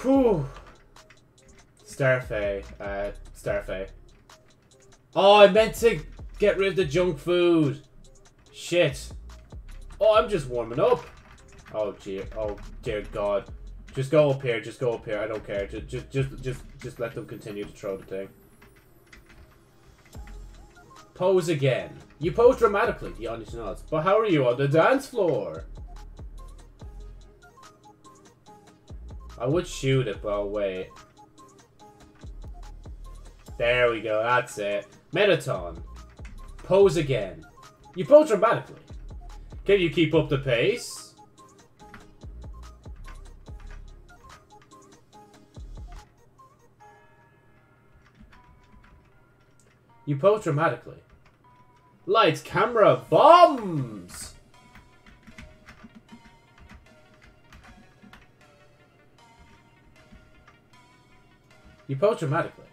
Whew. Starfay. Starfay. Oh, I meant to get rid of the junk food. Shit. Oh, I'm just warming up. Oh, dear. Oh, dear God. Just go up here. Just go up here. I don't care. Just let them continue to throw the thing. Pose again. You pose dramatically. The audience nods. But how are you on the dance floor? I would shoot it, but I'll wait. There we go. That's it. Mettaton. Pose again. You pose dramatically. Can you keep up the pace? You pose dramatically. Lights, camera, bombs! You pose dramatically.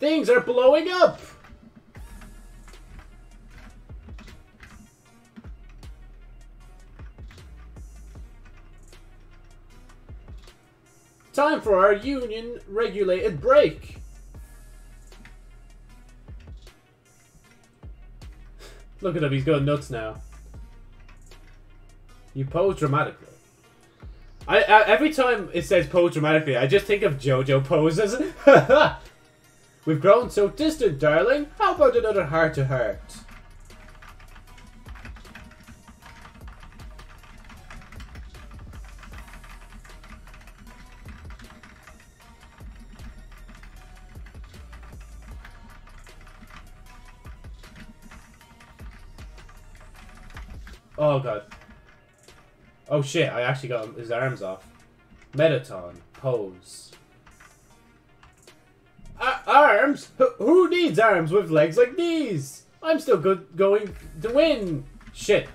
Things are blowing up! Time for our union-regulated break! Look at him, he's going nuts now. You pose dramatically. I every time it says pose dramatically, I just think of JoJo poses. We've grown so distant, darling. How about another heart to heart? Oh, God. Oh, shit. I actually got his arms off. Mettaton. Pose. Arms? Who needs arms with legs like these? I'm still going to win. Shit.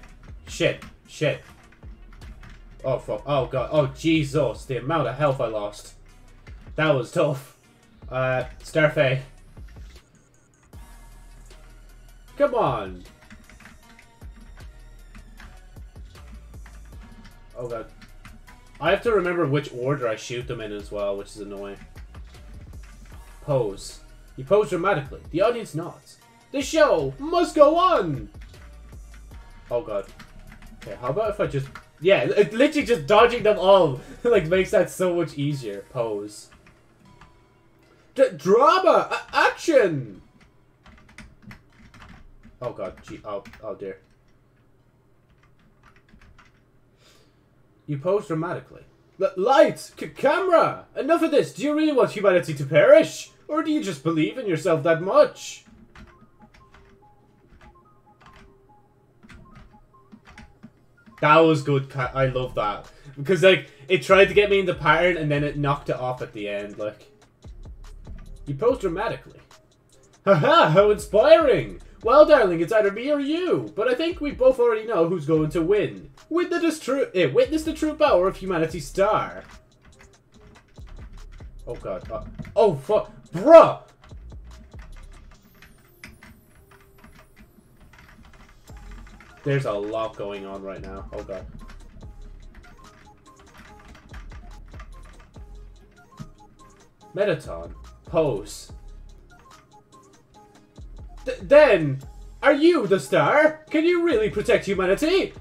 Shit. Shit. Oh, fuck. Oh, God. Oh, Jesus. The amount of health I lost. That was tough. Starfay. Come on. Oh, God. I have to remember which order I shoot them in as well, which is annoying. Pose. You pose dramatically. The audience nods. The show must go on! Oh, God. Okay, how about if I just... Yeah, it literally just dodging them all like makes that so much easier. Pose. Drama! Action! Oh, God. Gee, oh, dear. You pose dramatically. Lights! Camera! Enough of this! Do you really want humanity to perish? Or do you just believe in yourself that much? That was good. I love that. Because, like, it tried to get me in the pattern and then it knocked it off at the end. Like, you pose dramatically. Haha! How inspiring! Well, darling, it's either me or you, but I think we both already know who's going to win. Witness the true power of humanity's star. Oh, God. Oh, fuck. Bruh! There's a lot going on right now. Oh, God. Mettaton. Pose. Then, are you the star? Can you really protect humanity?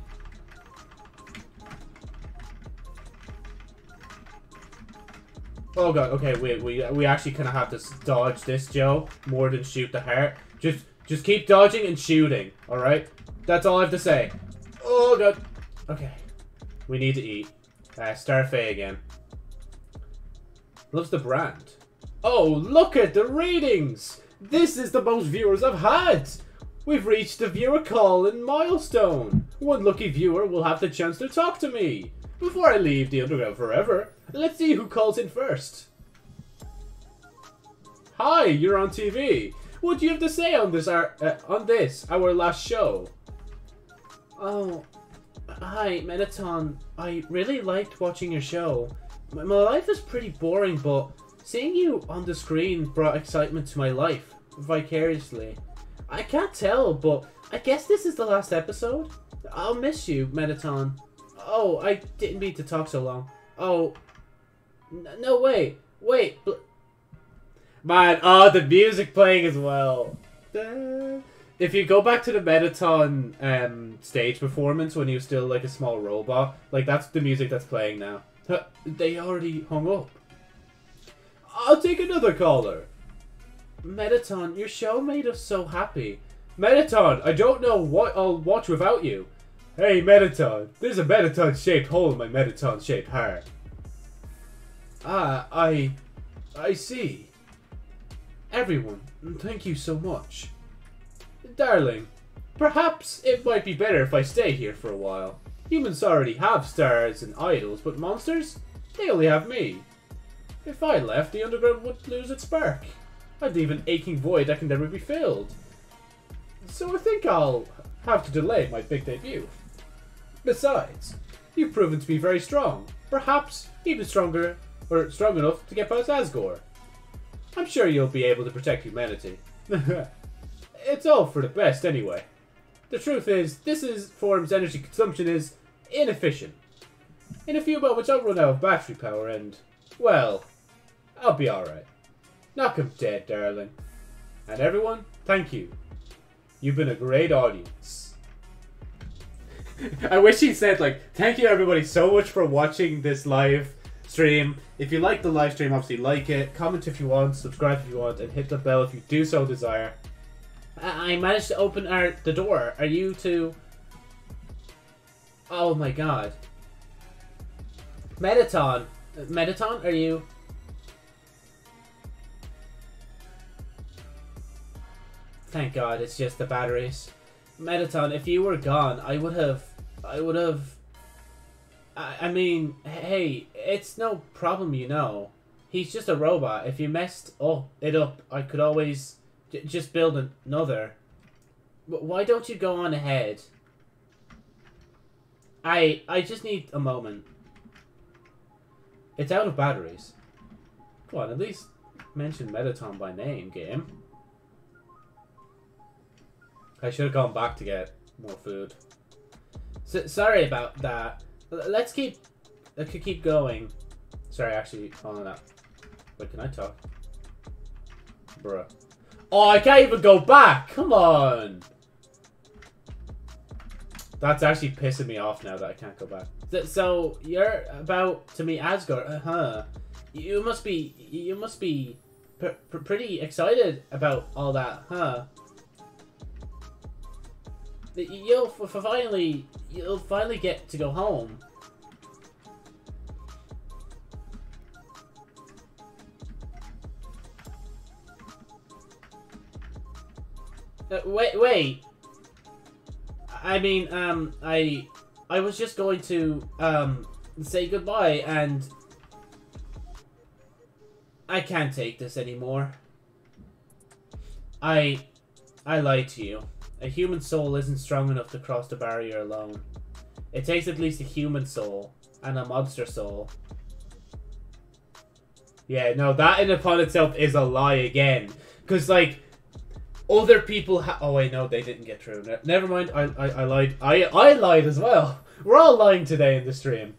Oh god, okay, we actually kind of have to dodge this, Joe, more than shoot the heart. Just keep dodging and shooting, alright? That's all I have to say. Oh god. Okay. We need to eat. Starfay again. Loves the brand. Oh, look at the ratings! This is the most viewers I've had! We've reached the viewer call-in milestone! One lucky viewer will have the chance to talk to me! Before I leave the underground forever, let's see who calls in first. Hi, you're on TV. What do you have to say on this, our last show? Oh, hi, Mettaton. I really liked watching your show. My life is pretty boring, but seeing you on the screen brought excitement to my life, vicariously. I can't tell, but I guess this is the last episode. I'll miss you, Mettaton. Oh, I didn't mean to talk so long. Oh, no, wait. Man, oh, the music playing as well. If you go back to the Mettaton stage performance when he was still like a small robot, like that's the music that's playing now. They already hung up. I'll take another caller. Mettaton, your show made us so happy. Mettaton, I don't know what I'll watch without you. Hey, Mettaton, there's a Mettaton-shaped hole in my Mettaton-shaped heart. Ah, I see. Everyone, thank you so much. Darling, perhaps it might be better if I stay here for a while. Humans already have stars and idols, but monsters, they only have me. If I left, the underground would lose its spark. I'd leave an aching void that can never be filled. So I think I'll have to delay my big debut. Besides, you've proven to be very strong, perhaps even stronger, or strong enough to get past Asgore. I'm sure you'll be able to protect humanity. It's all for the best anyway. The truth is, this form's energy consumption is inefficient. In a few moments I'll run out of battery power and, well, I'll be alright. Knock 'em dead, darling. And everyone, thank you. You've been a great audience. I wish he said, like, thank you everybody so much for watching this live stream. If you like the live stream, obviously like it. Comment if you want, subscribe if you want, and hit the bell if you do so desire. I managed to open the door. Are you two? Oh my god. Mettaton. Mettaton, are you? Thank God, it's just the batteries. Mettaton, if you were gone, I would have... I mean, hey, it's no problem, you know. He's just a robot. If you messed it up, I could always just build another. Why don't you go on ahead? I just need a moment. It's out of batteries. Come on, at least mention Mettaton by name, game. I should have gone back to get more food. So, sorry about that. Let's keep going. Sorry, actually, hold on up. Wait, can I talk? Bruh. Oh, I can't even go back! Come on! That's actually pissing me off now that I can't go back. So, you're about to meet Asgore, uh-huh. You must be pretty excited about all that, huh? You'll finally get to go home. Wait. I mean, I was just going to say goodbye, and I can't take this anymore. I I lied to you. A human soul isn't strong enough to cross the barrier alone. It takes at least a human soul and a monster soul. Yeah, no, that in upon itself is a lie again. Because, like, other people oh, wait, no, they didn't get through. Never mind, I lied. I lied as well. We're all lying today in the stream.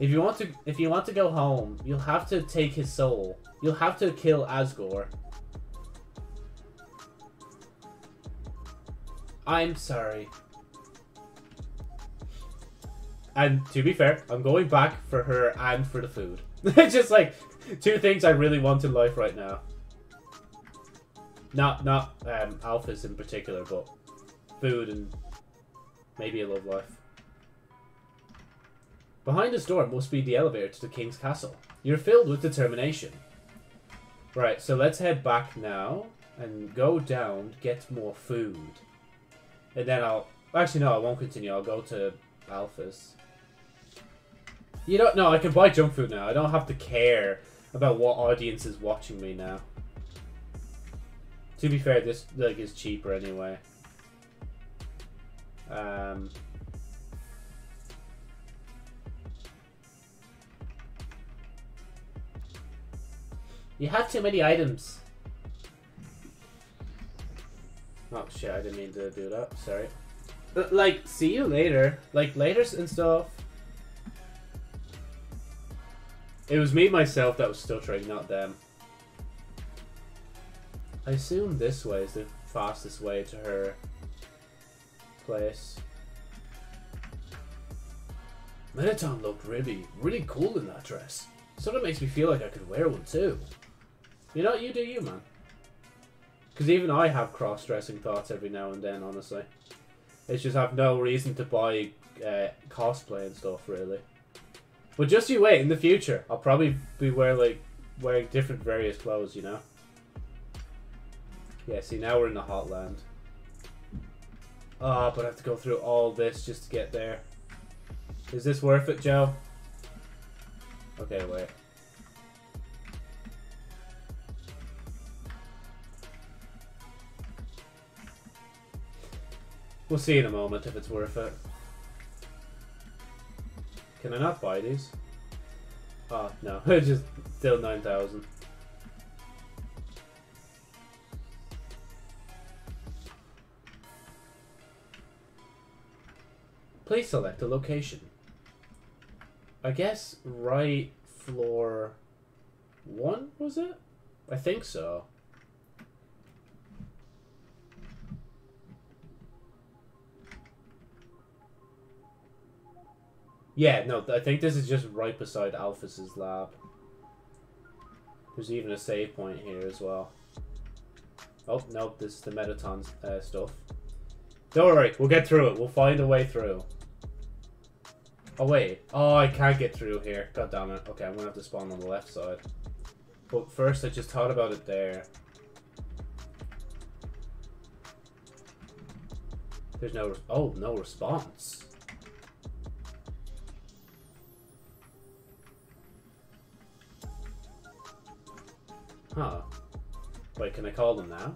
If you want to go home, you'll have to take his soul. You'll have to kill Asgore. I'm sorry. And to be fair, I'm going back for her and for the food. It's just like two things I really want in life right now. Not Alphys in particular, but food and maybe a love life. Behind this door must be the elevator to the King's Castle. You're filled with determination. Right, so let's head back now and go down to get more food. And then I'll... Actually, no, I won't continue. I'll go to Alphys. You don't know. I can buy junk food now. I don't have to care about what audience is watching me now. To be fair, this like is cheaper anyway. You have too many items. Oh shit, I didn't mean to do that, sorry. But, like, see you later. Like, later and stuff. It was me, myself, that was stuttering, not them. I assume this way is the fastest way to her place. Mettaton looked really cool in that dress. Sort of makes me feel like I could wear one too. You know, you do you, man. Because even I have cross-dressing thoughts every now and then, honestly. It's just I have no reason to buy cosplay and stuff, really. But just you wait, in the future, I'll probably be wearing different various clothes, you know? Yeah, see, now we're in the Hotland. Ah, oh, but I have to go through all this just to get there. Is this worth it, Joe? Okay, wait. We'll see in a moment if it's worth it. Can I not buy these? Oh, no. It's just still 9,000. Please select a location. I guess right floor 1, was it? I think so. Yeah, no, I think this is just right beside Alphys' lab. There's even a save point here as well. Oh, no, this is the Mettaton stuff. Don't worry, we'll get through it. We'll find a way through. Oh, wait. Oh, I can't get through here. God damn it. Okay, I'm going to have to spawn on the left side. But first, I just thought about it there. There's no... Oh, no response. Huh. Wait, can I call them now?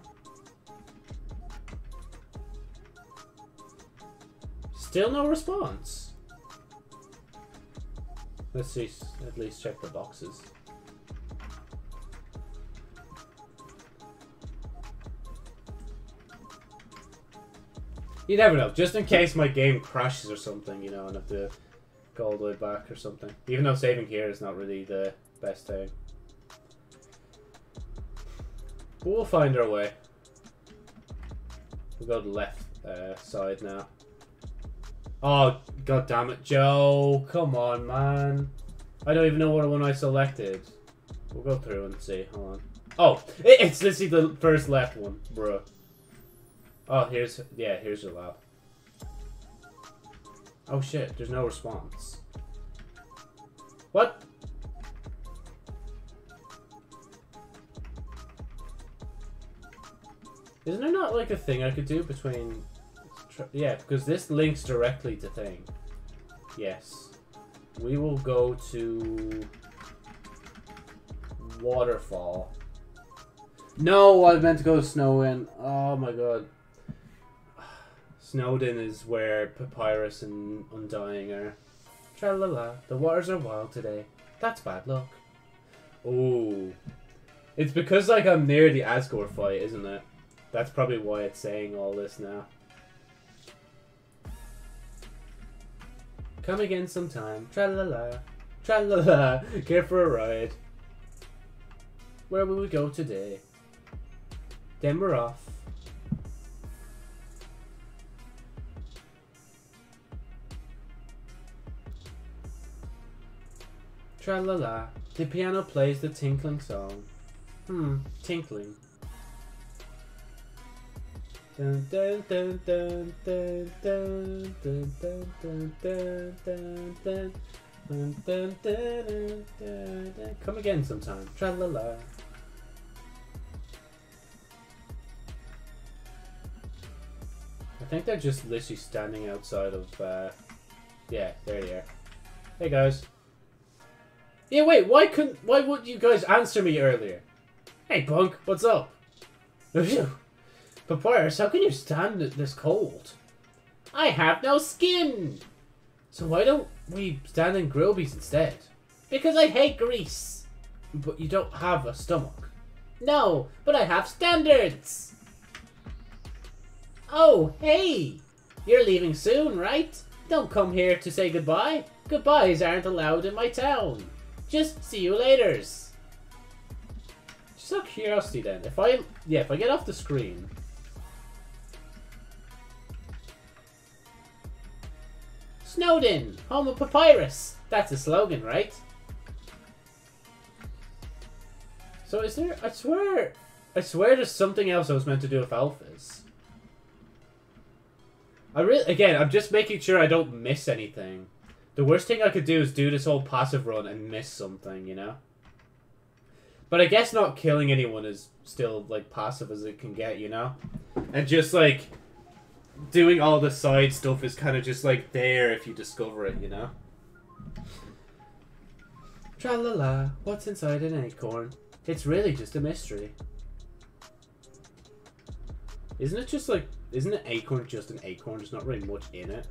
Still no response. Let's see, at least check the boxes. You never know, just in case my game crashes or something, you know, and I have to go all the way back or something. Even though saving here is not really the best thing. We'll find our way. We'll go to the left side now. Oh, god damn it, Joe. Come on, man. I don't even know what one I selected. We'll go through and see. Hold on. Oh, it's literally the first left one, bro. Oh, here's your lab. Oh, shit. There's no response. What? Isn't there not like a thing I could do between... Yeah, because this links directly to thing. Yes. We will go to... Waterfall. No, I meant to go to Snowdin. Oh my god. Snowdin is where Papyrus and Undyne are. Tra-la-la, the waters are wild today. That's bad luck. Ooh. It's because, like, I'm near the Asgore fight, isn't it? That's probably why it's saying all this now. Come again sometime. Tra-la-la. Tra-la-la. Care for a ride. Where will we go today? Then we're off. Tra-la-la. The piano plays the tinkling song. Tinkling. Dun dun dun dun dun dun dun dun dun dun dun dun dun dun dun dun. Come again sometime. Tra-la-la. I think they're just literally standing outside of yeah, there they are. Hey guys. Yeah, wait, why wouldn't you guys answer me earlier? Hey, punk, what's up? Papyrus, how can you stand this cold? I have no skin! So why don't we stand in Grillby's instead? Because I hate grease. But you don't have a stomach. No, but I have standards! Oh, hey! You're leaving soon, right? Don't come here to say goodbye. Goodbyes aren't allowed in my town. Just see you laters. Just out of curiosity then, if I get off the screen. Snowdin, home of Papyrus. That's a slogan, right? So is there, I swear there's something else I was meant to do with Alphys. Again, I'm just making sure I don't miss anything. The worst thing I could do is do this whole passive run and miss something, you know? But I guess not killing anyone is still, like, passive as it can get, you know? And just, like, doing all the side stuff is kind of just, like, there if you discover it, you know? Tra-la-la, what's inside an acorn? It's really just a mystery. Isn't it just, like, isn't an acorn just an acorn? There's not really much in it.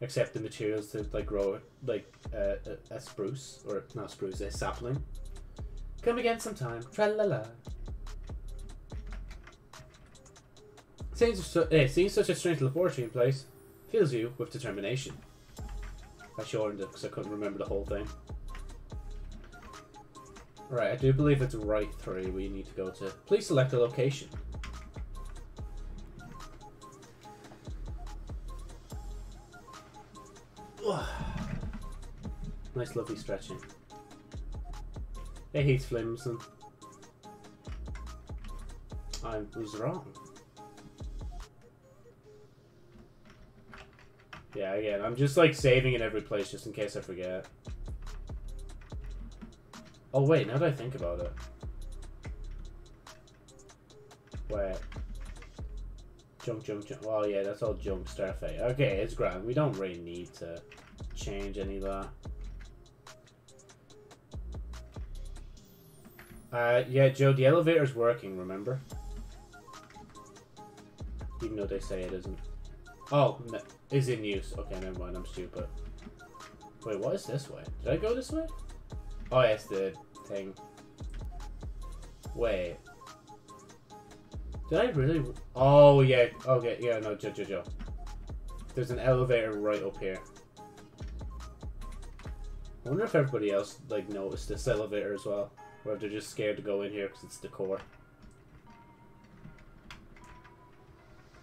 Except the materials to, like, grow, like, a spruce, or not spruce, a sapling. Come again sometime, tra-la-la. Seeing such a strange laboratory in place fills you with determination. I shortened it because I couldn't remember the whole thing. Right, I do believe it's right 3 we need to go to. Please select a location. Nice, lovely stretching. It heats flims and I was wrong. Yeah, again, I'm just like saving in every place just in case I forget. Oh wait, now that I think about it. Wait. Jump, jump, jump. Well, yeah, that's all jump, starfate. Okay, it's grand. We don't really need to change any of that. Yeah, Joe, the elevator's working, remember? Even though they say it isn't. Oh, no, is in use. Okay, never mind, I'm stupid. Wait, what is this way? Did I go this way? Oh, yeah, it's the thing. Wait. Did I really? Oh, yeah. Okay, yeah, no, Joe. There's an elevator right up here. I wonder if everybody else, like, noticed this elevator as well. Or if they're just scared to go in here because it's decor.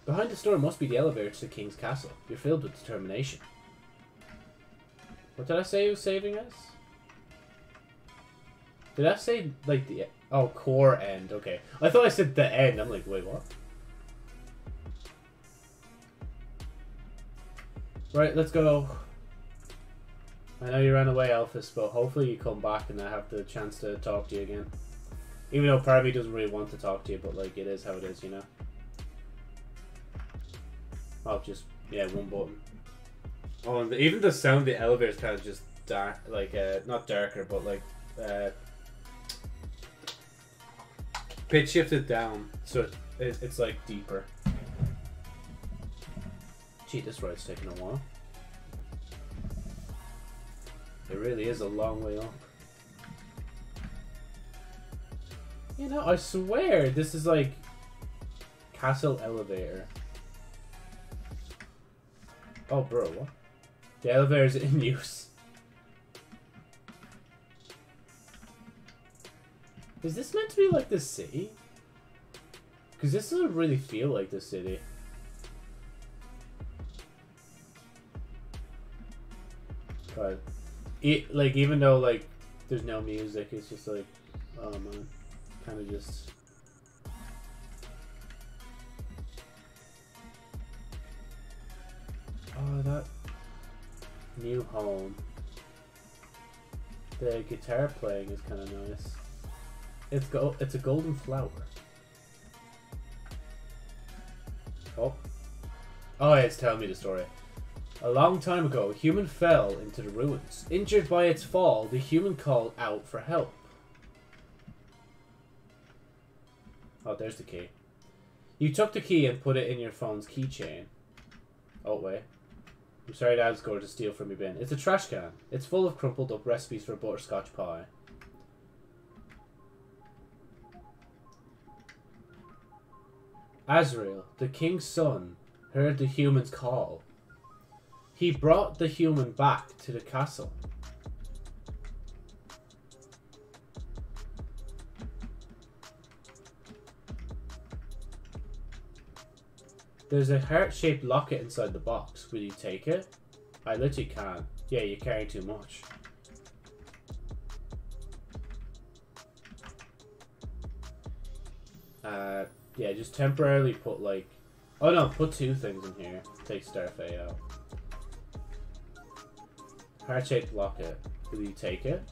Behind the store must be the elevator to the king's castle. You're filled with determination. What did I say was saving us? Did I say, like, the... Oh, core end. Okay. I thought I said the end. I'm like, wait, what? Right, let's go. I know you ran away, Alphys, but hopefully you come back and I have the chance to talk to you again. Even though part of me doesn't really want to talk to you, but like it is how it is, you know? I'll just, yeah, one button. Oh, and even the sound of the elevator is kind of just dark, like, not darker, but like, Pitch shifted down, so it's like deeper. Gee, this ride's taking a while. It really is a long way up. You know, I swear this is like Castle Elevator. Oh, bro, what? The elevator's in use. Is this meant to be like the city? Because this doesn't really feel like the city. But it, like, even though like there's no music, it's just like, oh man, kind of just. Oh, that new home. The guitar playing is kind of nice. It's a golden flower. Oh. Oh, it's telling me the story. A long time ago, a human fell into the ruins. Injured by its fall, the human called out for help. Oh, there's the key. You took the key and put it in your phone's keychain. Oh, wait. I'm sorry to Asgore to steal from your bin. It's a trash can. It's full of crumpled up recipes for butterscotch pie. Asriel, the king's son, heard the human's call. He brought the human back to the castle. There's a heart-shaped locket inside the box. Will you take it? I literally can't. Yeah, you're carrying too much. Yeah, just temporarily put like... Oh no, put two things in here. Take Starfay out. Heart-shaped locket. Will you take it?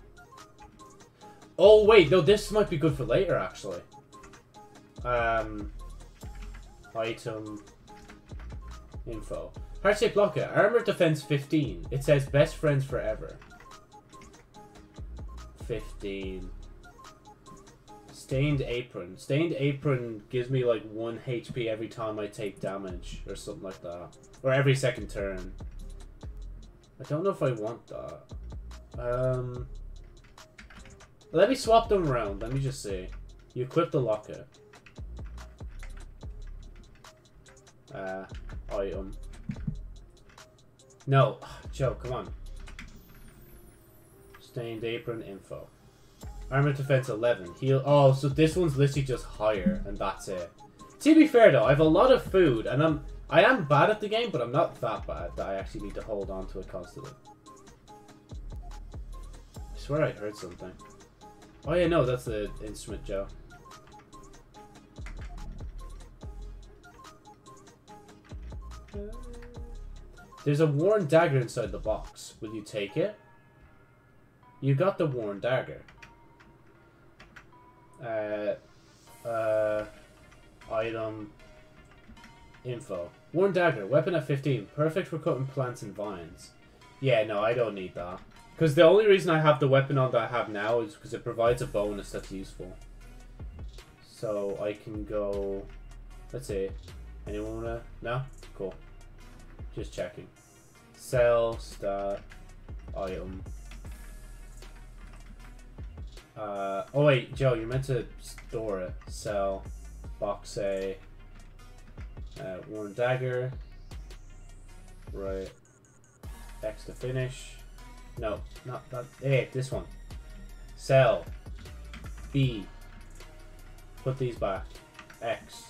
Oh wait, no, this might be good for later actually. Item... Info. Heart-shaped locket. Armor defense 15. It says best friends forever. 15. Stained apron. Stained apron gives me like 1 HP every time I take damage or something like that. Or every second turn. I don't know if I want that. Let me swap them around. Let me just see. You equip the locket. Item. No. Joe, come on. Stained apron info. Armor defense 11. Heal. Oh, so this one's literally just higher, and that's it. To be fair though, I have a lot of food, and I am bad at the game, but I'm not that bad that I actually need to hold on to it constantly. I swear I heard something. Oh yeah, no, that's the instrument, Joe. There's a worn dagger inside the box. Will you take it? You got the worn dagger. Item info. Worn dagger, weapon at 15, perfect for cutting plants and vines. Yeah, no, I don't need that. Because the only reason I have the weapon on that I have now is because it provides a bonus that's useful. So I can go... Let's see. Anyone wanna... No? Cool. Just checking. Sell, stat, item. Oh wait, Joe, you meant to store it. Sell, box A, worn dagger, right, X to finish, no, not that, hey, this one, sell, B, put these back, X.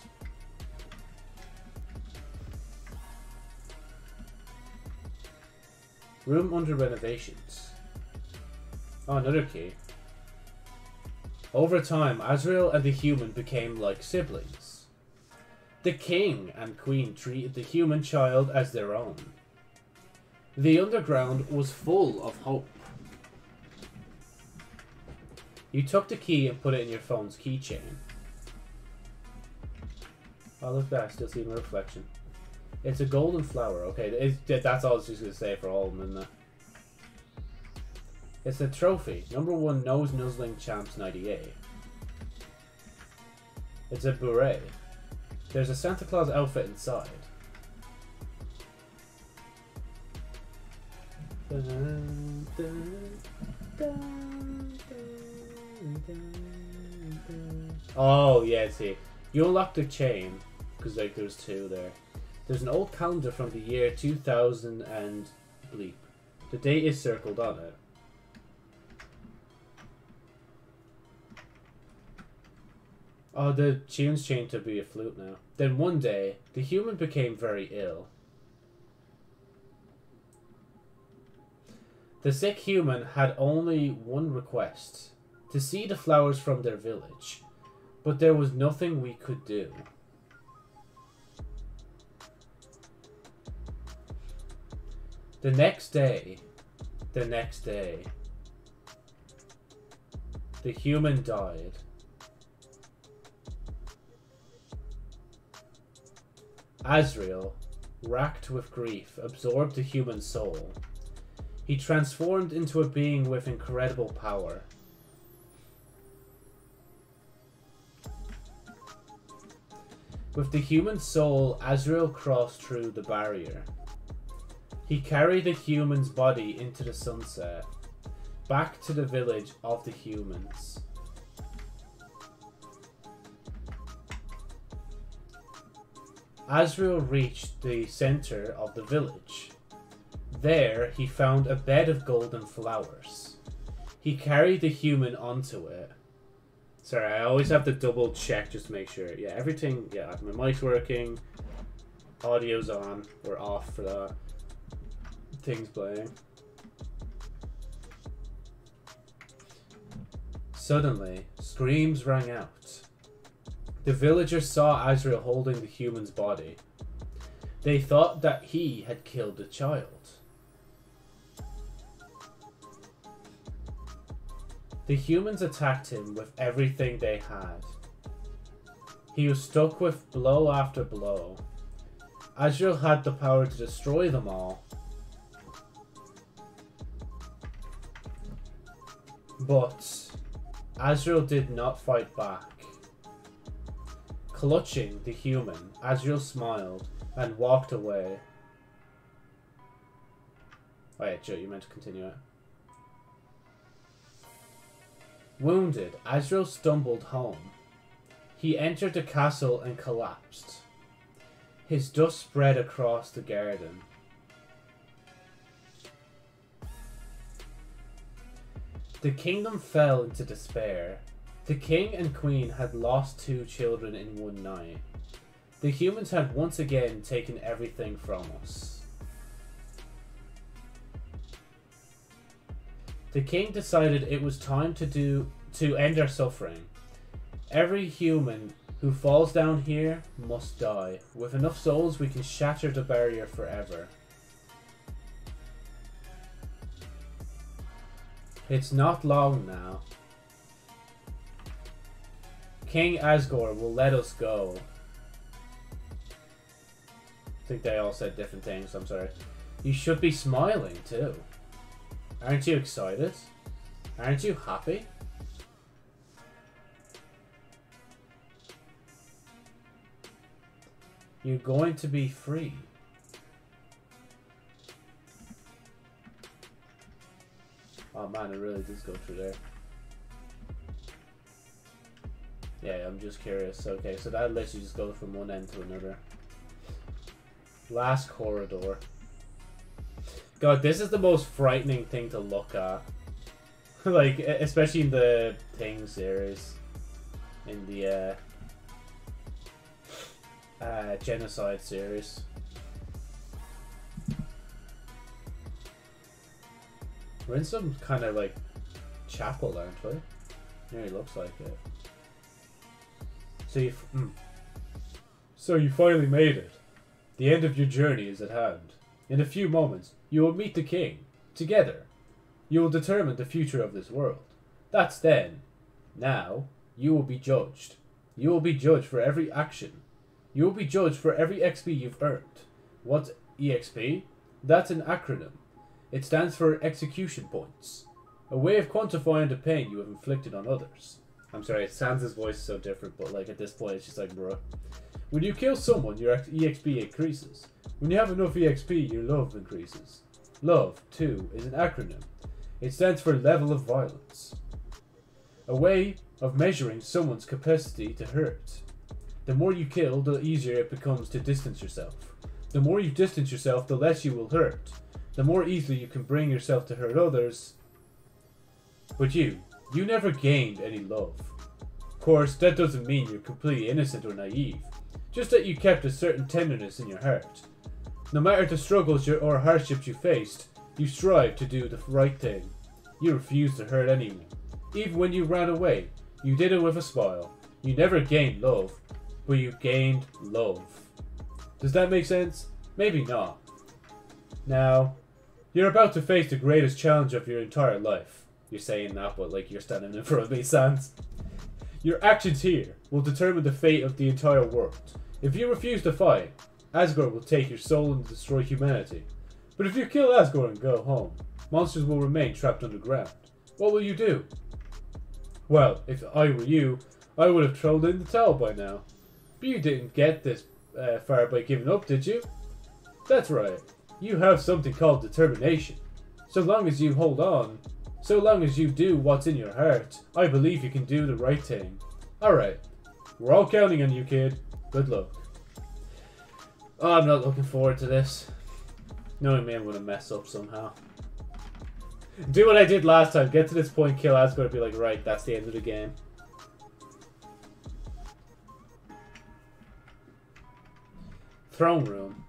Room under renovations. Oh, another key. Over time, Asriel and the human became like siblings. The king and queen treated the human child as their own. The underground was full of hope. You took the key and put it in your phone's keychain. Oh look that, I still see my reflection. It's a golden flower, okay, that's all I was just going to say for all of them, isn't it? It's a trophy. Number 1 Nose Nuzzling Champs 98. It's a beret. There's a Santa Claus outfit inside. Oh yeah, see, you unlocked a chain because like there's two there. There's an old calendar from the year 2000 and bleep. The date is circled on it. Oh, the tune's changed to be a flute now. Then one day, the human became very ill. The sick human had only one request, to see the flowers from their village, but there was nothing we could do. The next day, the human died. Asriel, racked with grief, absorbed the human soul. He transformed into a being with incredible power. With the human soul, Asriel crossed through the barrier. He carried the human's body into the sunset, back to the village of the humans. Asriel reached the center of the village. There, he found a bed of golden flowers. He carried the human onto it. Sorry, I always have to double check just to make sure. Yeah, everything, yeah, my mic's working, audio's on, we're off for that. Things playing. Suddenly, screams rang out. The villagers saw Asriel holding the human's body. They thought that he had killed the child. The humans attacked him with everything they had. He was struck with blow after blow. Asriel had the power to destroy them all, but Asriel did not fight back. Clutching the human, Asriel smiled and walked away. Wait, Joe, you meant to continue it. Wounded, Asriel stumbled home. He entered the castle and collapsed. His dust spread across the garden. The kingdom fell into despair. The king and queen had lost two children in one night. The humans had once again taken everything from us. The king decided it was time to end our suffering. Every human who falls down here must die. With enough souls, we can shatter the barrier forever. It's not long now. King Asgore will let us go. I think they all said different things, I'm sorry. You should be smiling too. Aren't you excited? Aren't you happy? You're going to be free. Oh man, it really does go through there. Yeah, I'm just curious. Okay, so that lets you just go from one end to another. Last corridor. God, this is the most frightening thing to look at. Like, especially in the Thing series. In the Genocide series. We're in some kind of, like, chapel, aren't we? Nearly looks like it. So you... So you finally made it. The end of your journey is at hand. In a few moments, you will meet the king. Together, you will determine the future of this world. That's then. Now, you will be judged. You will be judged for every action. You will be judged for every XP you've earned. What's EXP? That's an acronym. It stands for execution points, a way of quantifying the pain you have inflicted on others. I'm sorry, Sans' voice is so different, but like at this point it's just like, bro. When you kill someone, your EXP increases. When you have enough EXP, your love increases. LOVE, too, is an acronym. It stands for level of violence. A way of measuring someone's capacity to hurt. The more you kill, the easier it becomes to distance yourself. The more you distance yourself, the less you will hurt. The more easily you can bring yourself to hurt others. But you never gained any love. Of course, that doesn't mean you're completely innocent or naive. Just that you kept a certain tenderness in your heart. No matter the struggles or hardships you faced, you strived to do the right thing. You refused to hurt anyone. Even when you ran away, you did it with a smile. You never gained love, but you gained love. Does that make sense? Maybe not. Now, you're about to face the greatest challenge of your entire life. You're saying that, but like you're standing in front of me, Sans. Your actions here will determine the fate of the entire world. If you refuse to fight, Asgore will take your soul and destroy humanity. But if you kill Asgore and go home, monsters will remain trapped underground. What will you do? Well, if I were you, I would have thrown in the towel by now. But you didn't get this far by giving up, did you? That's right. You have something called determination. So long as you hold on, so long as you do what's in your heart, I believe you can do the right thing. Alright, we're all counting on you, kid. Good luck. Oh, I'm not looking forward to this. Knowing me, I'm going to mess up somehow. Do what I did last time. Get to this point, kill Asgore, be like, right, that's the end of the game. Throne room.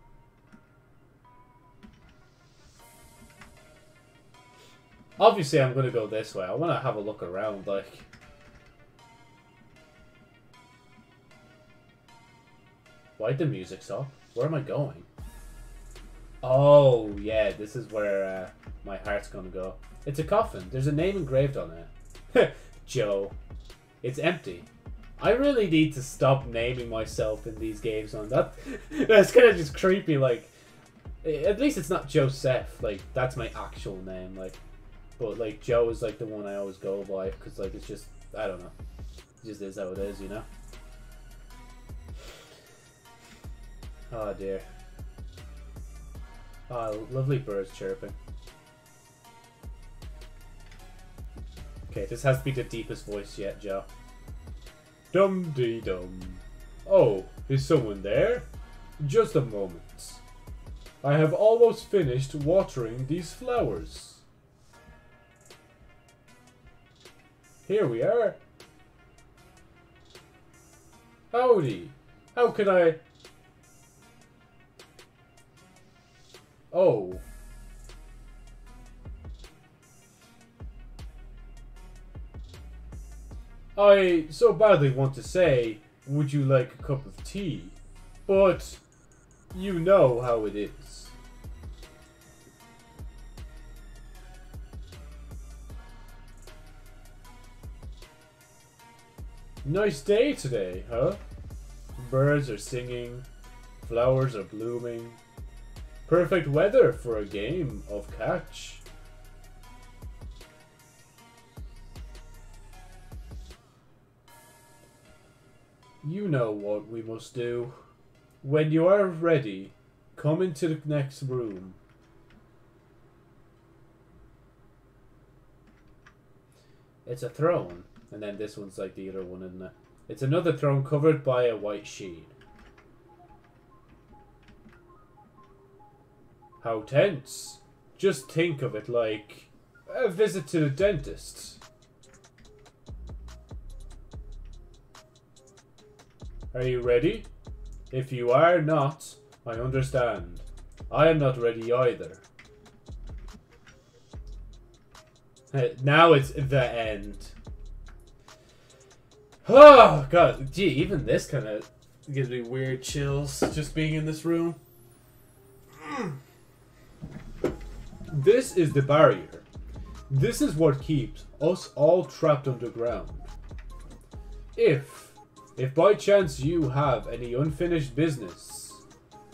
Obviously, I'm going to go this way. I want to have a look around, like... Why'd the music stop? Where am I going? Oh, yeah, this is where my heart's gonna go. It's a coffin. There's a name engraved on it. Joe. It's empty. I really need to stop naming myself in these games on that. That's kind of just creepy, like... At least it's not Joseph. Like, that's my actual name, like... But, like, Joe is, like, the one I always go by, because, like, it's just... I don't know. It just is how it is, you know? Oh, dear. Ah, oh, lovely birds chirping. Okay, this has to be the deepest voice yet, Joe. Dum-dee-dum. Oh, is someone there? Just a moment. I have almost finished watering these flowers. Here we are. Howdy. How can I... Oh. I so badly want to say, would you like a cup of tea? But you know how it is. Nice day today, huh? Birds are singing, flowers are blooming. Perfect weather for a game of catch. You know what we must do. When you are ready, come into the next room. It's a throne. And then this one's like the other one, isn't it? It's another throne covered by a white sheet. How tense. Just think of it like a visit to the dentist. Are you ready? If you are not, I understand. I am not ready either. Now it's the end. Oh, God. Gee, even this kind of gives me weird chills just being in this room. This is the barrier. This is what keeps us all trapped underground. If by chance you have any unfinished business,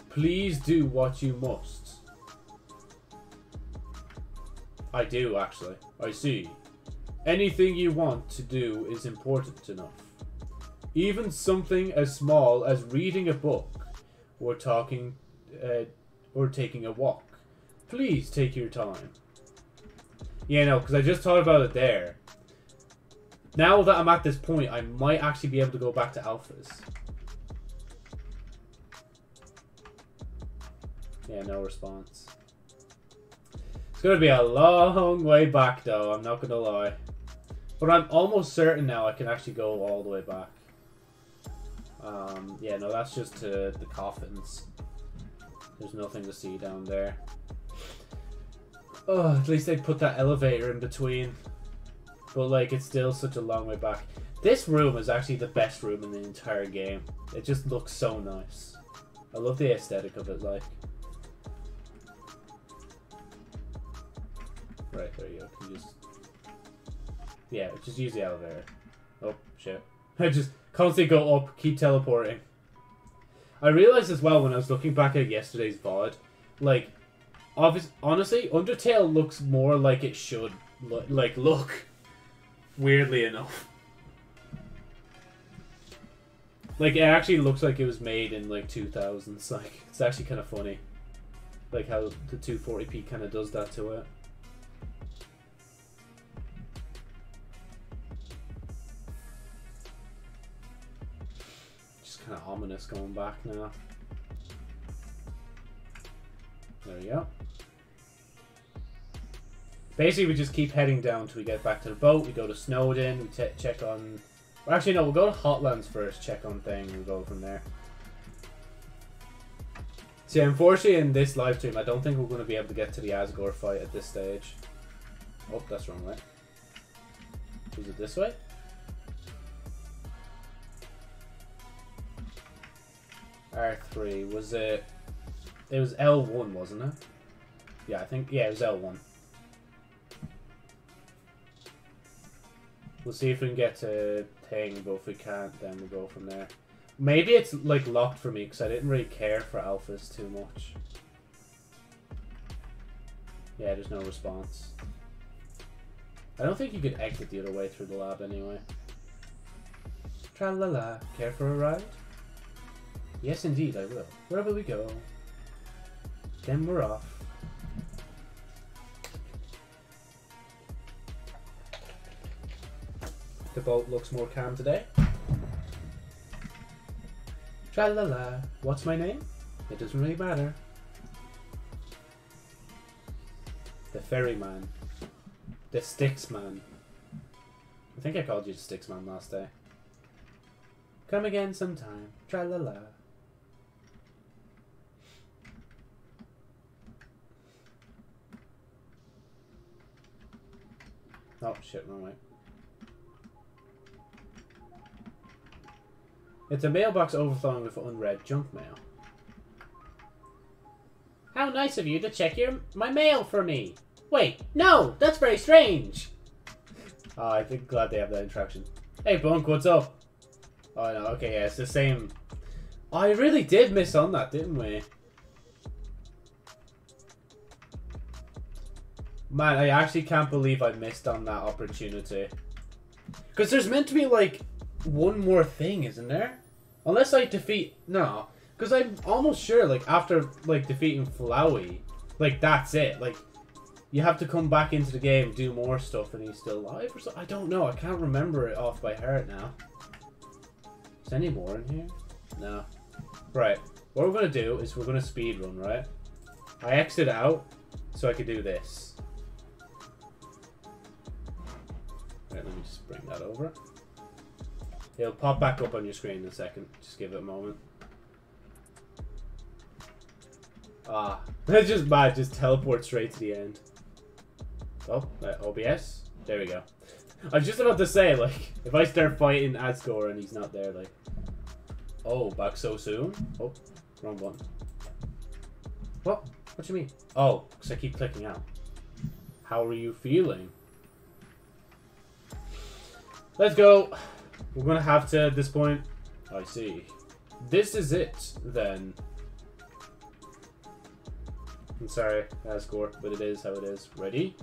please do what you must. I do, actually. I see. Anything you want to do is important enough. Even something as small as reading a book or talking or taking a walk. Please take your time. Yeah, no, because I just thought about it there. Now that I'm at this point, I might actually be able to go back to Alphys. Yeah, no response. It's going to be a long way back, though. I'm not going to lie. But I'm almost certain now I can actually go all the way back. Yeah, no, that's just to the coffins. There's nothing to see down there. Oh, at least they put that elevator in between. But, like, it's still such a long way back. This room is actually the best room in the entire game. It just looks so nice. I love the aesthetic of it, like. Right, there you go. Can you just... Yeah, just use the elevator. Oh, shit. I just constantly go up, keep teleporting. I realized as well when I was looking back at yesterday's VOD, like, honestly, Undertale looks more like it should, like, look. Weirdly enough. Like, it actually looks like it was made in, like, 2000s. Like, it's actually kind of funny. Like, how the 240p kind of does that to it. Just kind of ominous going back now. There we go. Basically, we just keep heading down till we get back to the boat. We go to Snowdin. We check on... Or actually, no. We'll go to Hotlands first. Check on thing. We'll go from there. See, unfortunately, in this live stream, I don't think we're going to be able to get to the Asgore fight at this stage. Oh, that's the wrong way. Was it this way? R3. Was it... It was L1, wasn't it? Yeah, I think... Yeah, it was L1. We'll see if we can get a thing, but if we can't, then we'll go from there. Maybe it's, like, locked for me, because I didn't really care for Alphys too much. Yeah, there's no response. I don't think you could exit the other way through the lab anyway. Tra-la-la, care for a ride? Yes, indeed, I will. Wherever we go. Then we're off. The boat looks more calm today. Tra-la-la. What's my name? It doesn't really matter. The ferryman. The sticksman. I think I called you the sticksman last day. Come again sometime. Tra-la-la. Oh shit, wrong way. It's a mailbox overflowing with unread junk mail. How nice of you to check my mail for me. Wait, no, that's very strange. Oh, I think glad they have that interaction. Hey, Bunk, what's up? Oh no, okay, yeah, it's the same. Oh, I really did miss on that, didn't we? Man, I actually can't believe I missed on that opportunity. Because there's meant to be like one more thing, isn't there? Unless I defeat... No. Because I'm almost sure, like, after, like, defeating Flowey, like, that's it. Like, you have to come back into the game, do more stuff, and he's still alive or something. I don't know. I can't remember it off by heart now. Is there any more in here? No. Right. What we're going to do is we're going to speedrun, right? I exit out so I could do this. Right, let me just bring that over. It'll pop back up on your screen in a second. Just give it a moment. Ah, that's just bad. Just teleport straight to the end. Oh, OBS. There we go. I was just about to say, like, if I start fighting Asgore and he's not there, like... Oh, back so soon? Oh, wrong one. What? What do you mean? Oh, because I keep clicking out. How are you feeling? Let's go. We're going to have to, at this point... I see. This is it, then. I'm sorry, Asgore, but it is how it is. Ready?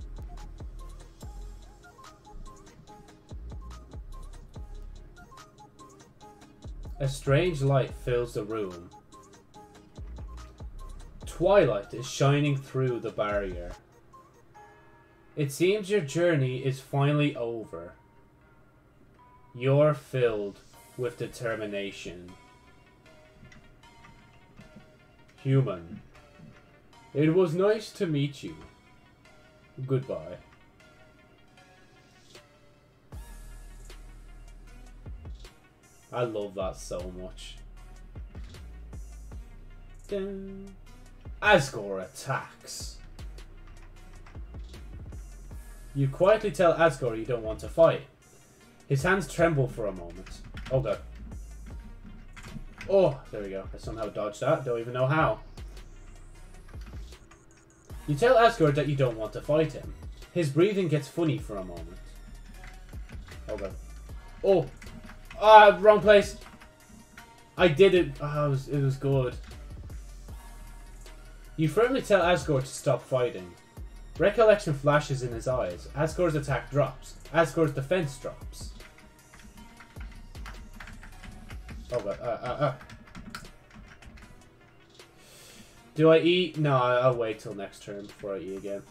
A strange light fills the room. Twilight is shining through the barrier. It seems your journey is finally over. You're filled with determination. Human, it was nice to meet you. Goodbye. I love that so much. Dun. Asgore attacks. You quietly tell Asgore you don't want to fight. His hands tremble for a moment. Oh god. Oh, there we go. I somehow dodged that. Don't even know how. You tell Asgore that you don't want to fight him. His breathing gets funny for a moment. Oh god. Oh! Ah, wrong place! I did it! Ah, it was good. You firmly tell Asgore to stop fighting. Recollection flashes in his eyes. Asgore's attack drops. Asgore's defense drops. Oh god, Do I eat? No, I'll wait till next turn before I eat again.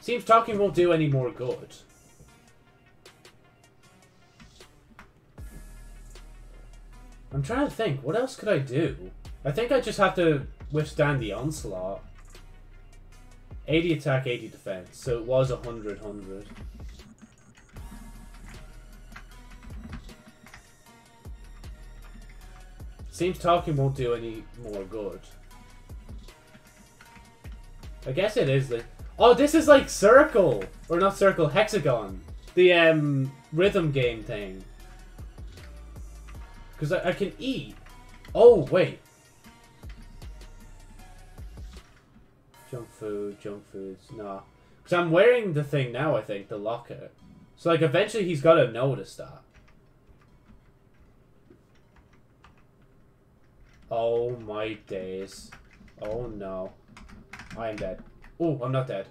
Seems talking won't do any more good. I'm trying to think, what else could I do? I think I just have to withstand the onslaught. 80 attack, 80 defense, so it was 100-100. Seems talking won't do any more good. I guess it is the... Oh, this is like Circle! Or not Circle, Hexagon. The rhythm game thing. Because I can eat. Oh, wait. Junk foods. Nah. Because I'm wearing the thing now, I think. The locker. So, like, eventually he's got to notice that. Oh, my days. Oh, no. I am dead. Oh, I'm not dead.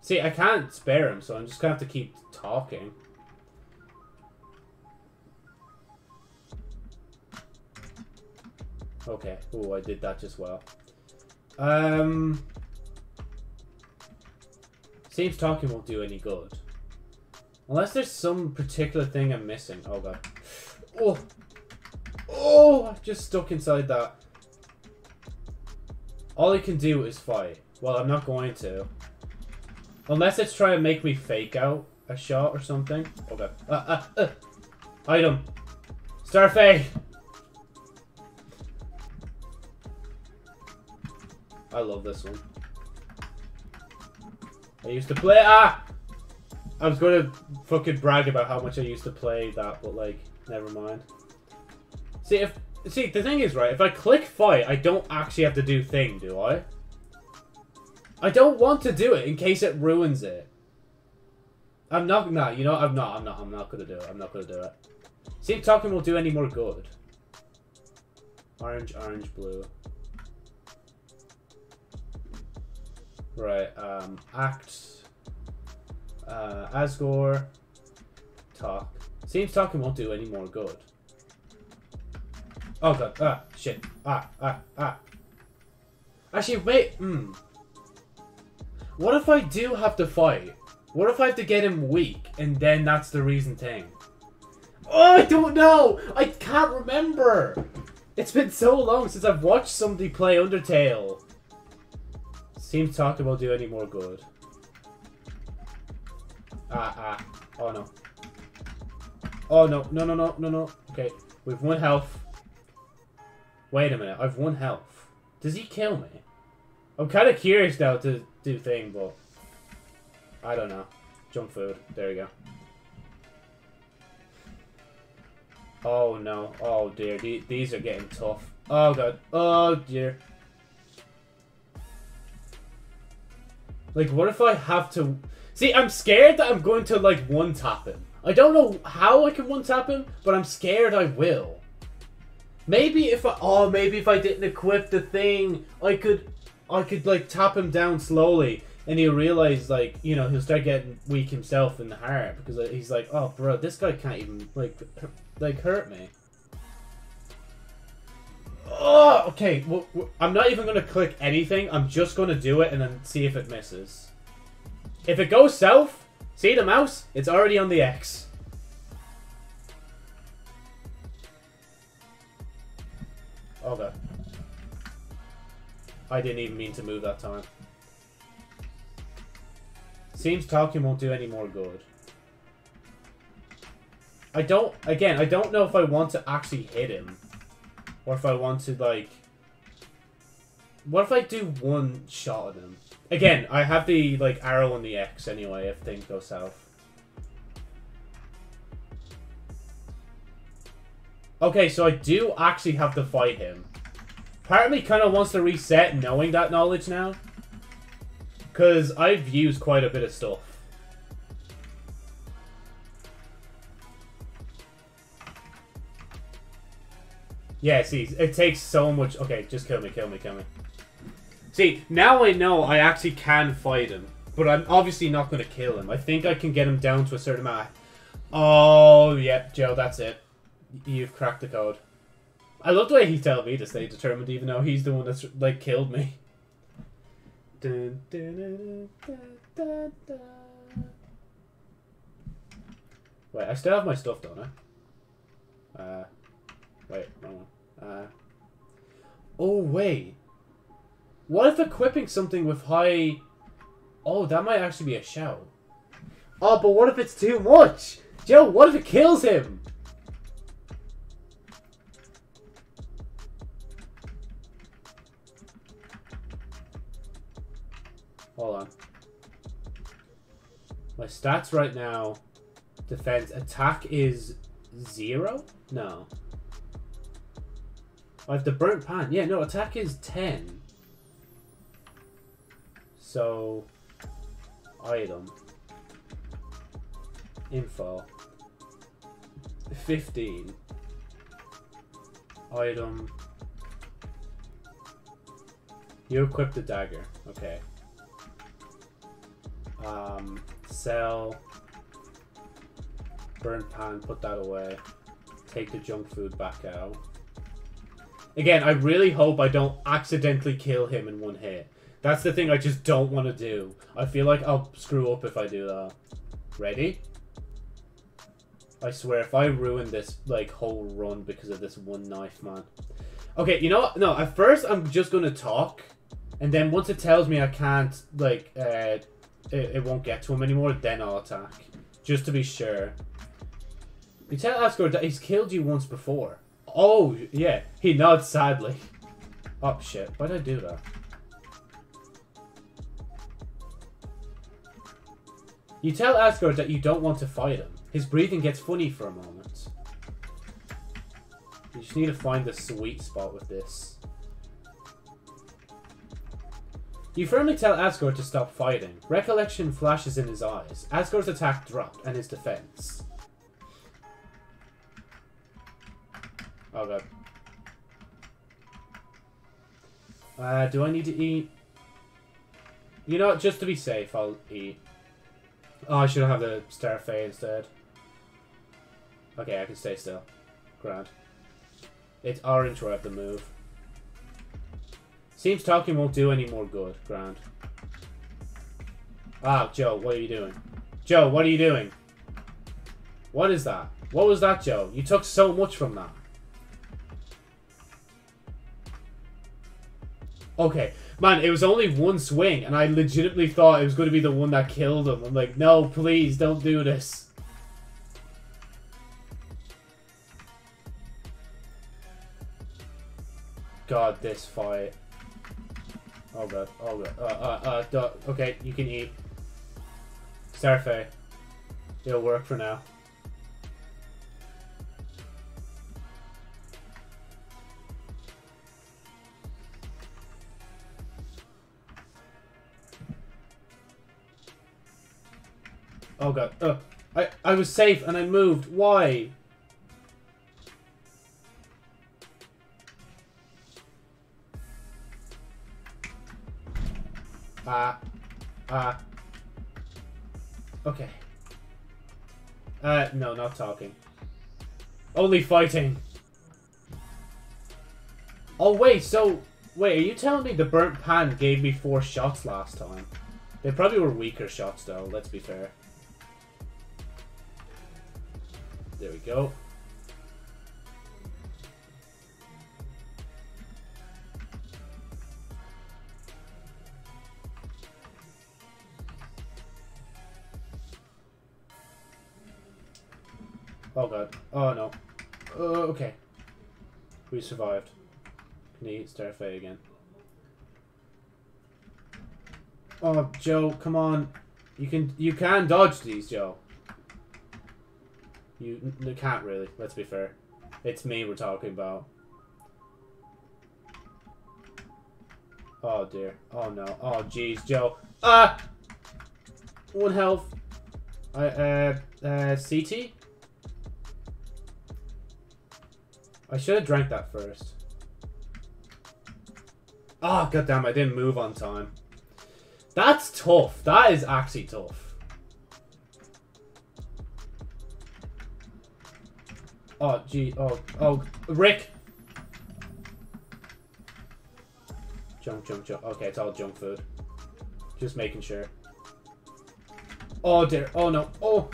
See, I can't spare him, so I'm just going to have to keep talking. Okay. Oh, I did that just well. Seems talking won't do any good. Unless there's some particular thing I'm missing. Oh, god. Oh! Oh! I'm just stuck inside that. All I can do is fight. Well, I'm not going to. Unless it's trying to make me fake out a shot or something. Oh, god. Item. Starfay! I love this one. I used to play... Ah! I was going to fucking brag about how much I used to play that, but, like, never mind. See, if... See, the thing is, right, if I click fight, I don't actually have to do thing, do I? I don't want to do it in case it ruins it. I'm not... Nah, you know, I'm not going to do it. I'm not going to do it. See if talking will do any more good. Orange, orange, blue. Right, act, Asgore, talk. Seems talking won't do any more good. Oh god, ah, shit, ah. Actually, wait, What if I do have to fight? What if I have to get him weak, and then that's the reason thing? Oh, I don't know! I can't remember! It's been so long since I've watched somebody play Undertale. Seems talking won't do any more good. Oh no. Oh no, no. Okay, we've 1 health. Wait a minute, I've 1 health. Does he kill me? I'm kind of curious now to do thing, but... I don't know. Junk food. There we go. Oh no. Oh dear, these are getting tough. Oh god. Oh dear. Like, what if I have to... See, I'm scared that I'm going to, like, one-tap him. I don't know how I can one-tap him, but I'm scared I will. Maybe if I... Oh, maybe if I didn't equip the thing, I could, like, tap him down slowly. And he'll realize, like, you know, he'll start getting weak himself in the heart, because he's like, oh, bro, this guy can't even, like hurt me. Oh, okay, well, I'm not even going to click anything. I'm just going to do it and then see if it misses. If it goes south, see the mouse? It's already on the X. Oh, God. I didn't even mean to move that time. Seems talking won't do any more good. Again, I don't know if I want to actually hit him. Or if I want to, like... What if I do one shot at him? Again, I have the, like, arrow on the X anyway if things go south. Okay, so I do actually have to fight him. Part of me kind of wants to reset knowing that knowledge now. Because I've used quite a bit of stuff. Yeah, see, it takes so much... Okay, just kill me, kill me, kill me. See, now I know I actually can fight him. But I'm obviously not going to kill him. I think I can get him down to a certain amount. Oh, yep, Joe, that's it. You've cracked the code. I love the way he tells me to stay determined, even though he's the one that's, like, killed me. Dun, dun, dun, dun, dun, dun, dun. Wait, I still have my stuff, don't I? Wait, wrong one. Oh, wait. What if equipping something with high... Oh, that might actually be a shout. Oh, but what if it's too much? Joe, what if it kills him? Hold on. My stats right now... Defense. Attack is... 0? No. I have the burnt pan. Yeah, no, attack is 10. So, item. Info. 15. Item. You equip the dagger. Okay. Sell. Burnt pan, put that away. Take the junk food back out. Again, I really hope I don't accidentally kill him in one hit. That's the thing I just don't want to do. I feel like I'll screw up if I do that. Ready? I swear, if I ruin this, like, whole run because of this one knife, man. Okay, you know what? No, at first I'm just going to talk. And then once it tells me I can't, like, it won't get to him anymore, then I'll attack. Just to be sure. You tell Asgore that he's killed you once before. Oh, yeah. He nods sadly. Oh, shit. Why'd I do that? You tell Asgore that you don't want to fight him. His breathing gets funny for a moment. You just need to find the sweet spot with this. You firmly tell Asgore to stop fighting. Recollection flashes in his eyes. Asgore's attack dropped, and his defense... Oh, God. Do I need to eat? You know what? Just to be safe, I'll eat. Oh, I should have the Starfay instead. Okay, I can stay still. Grand. It's orange where I have to move. Seems talking won't do any more good. Grand. Ah, Joe, what are you doing? Joe, what are you doing? What is that? What was that, Joe? You took so much from that. Okay, man, it was only one swing, and I legitimately thought it was going to be the one that killed him. I'm like, no, please, don't do this. God, this fight. Oh, God, oh, God. Okay, you can eat. Starfay. It'll work for now. Oh, God. I was safe and I moved. Why? Okay. No, not talking. Only fighting. Oh, wait, so... Wait, are you telling me the burnt pan gave me 4 shots last time? They probably were weaker shots, though, let's be fair. There we go. Oh god. Oh no. Okay. We survived. Can you start fight again? Oh, Joe, come on. You can dodge these, Joe. You can't really, let's be fair. It's me we're talking about. Oh dear. Oh no. Oh jeez, Joe. Ah! 1 health. CT? I should have drank that first. Oh, goddamn, I didn't move on time. That's tough. That is actually tough. Oh, gee. Oh, Rick. Junk. Okay, it's all junk food. Just making sure. Oh, dear. Oh, no. Oh.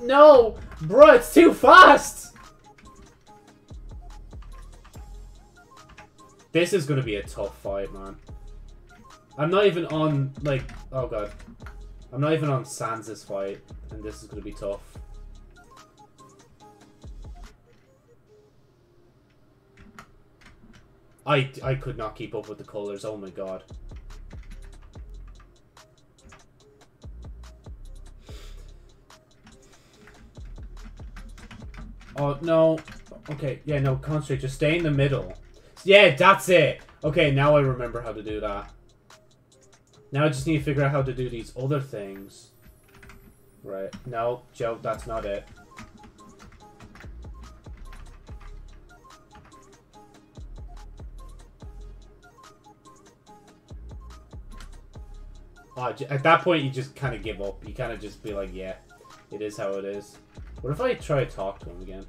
No! Bruh, it's too fast! This is going to be a tough fight, man. I'm not even on, like, oh god. I'm not even on Sans' fight, and this is going to be tough. I could not keep up with the colors, oh my god. Oh, no. Okay, yeah, no, concentrate, just stay in the middle. Yeah, that's it. Okay, now I remember how to do that. Now I just need to figure out how to do these other things. Right. No, Joe, that's not it. At that point, you just kind of give up. You kind of just be like, yeah, it is how it is. What if I try to talk to him again?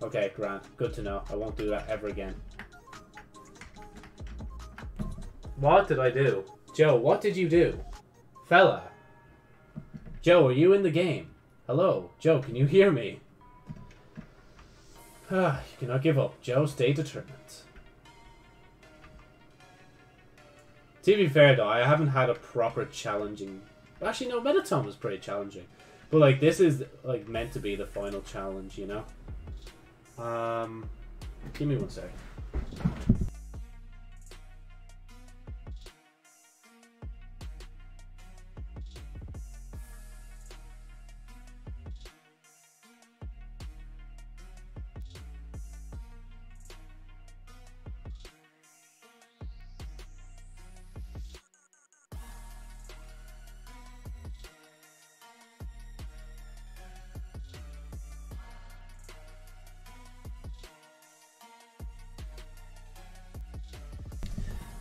Okay, grand. Good to know. I won't do that ever again. What did I do? Joe, what did you do? Fella. Joe, are you in the game? Hello. Joe, can you hear me? Ah, you cannot give up. Joe, stay determined. To be fair, though, I haven't had a proper challenging... Actually, no, Mettaton was pretty challenging. But, like, this is, like, meant to be the final challenge, you know? Give me 1 second.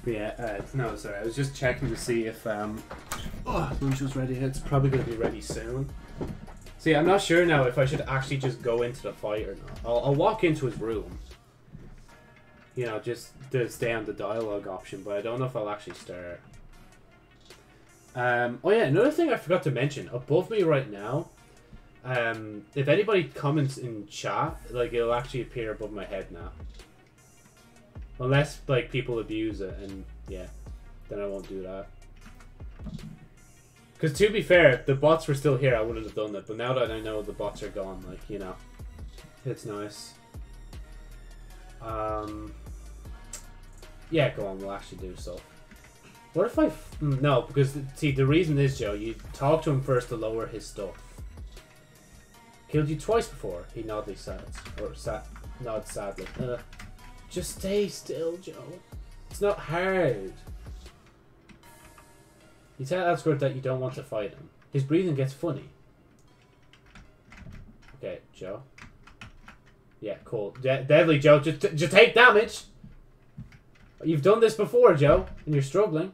But yeah, no, sorry, I was just checking to see if lunch was ready. It's probably going to be ready soon. See, I'm not sure now if I should actually just go into the fight or not. I'll walk into his room, you know, just to stay on the dialogue option, but I don't know if I'll actually start. Oh yeah, another thing I forgot to mention, above me right now, if anybody comments in chat, like, it'll actually appear above my head now. Unless, like, people abuse it, and, yeah, then I won't do that. Because, to be fair, if the bots were still here, I wouldn't have done that. But now that I know the bots are gone, like, you know, it's nice. Yeah, go on, we'll actually do so. What if I... No, because, see, the reason is, Joe, you talk to him first to lower his stuff. Killed you twice before, he nodded sadly. Or, nods sadly. Just stay still, Joe. It's not hard. You tell Asgore that you don't want to fight him. His breathing gets funny. Okay, Joe. Yeah, cool. Deadly, Joe. Just take damage. You've done this before, Joe, and you're struggling.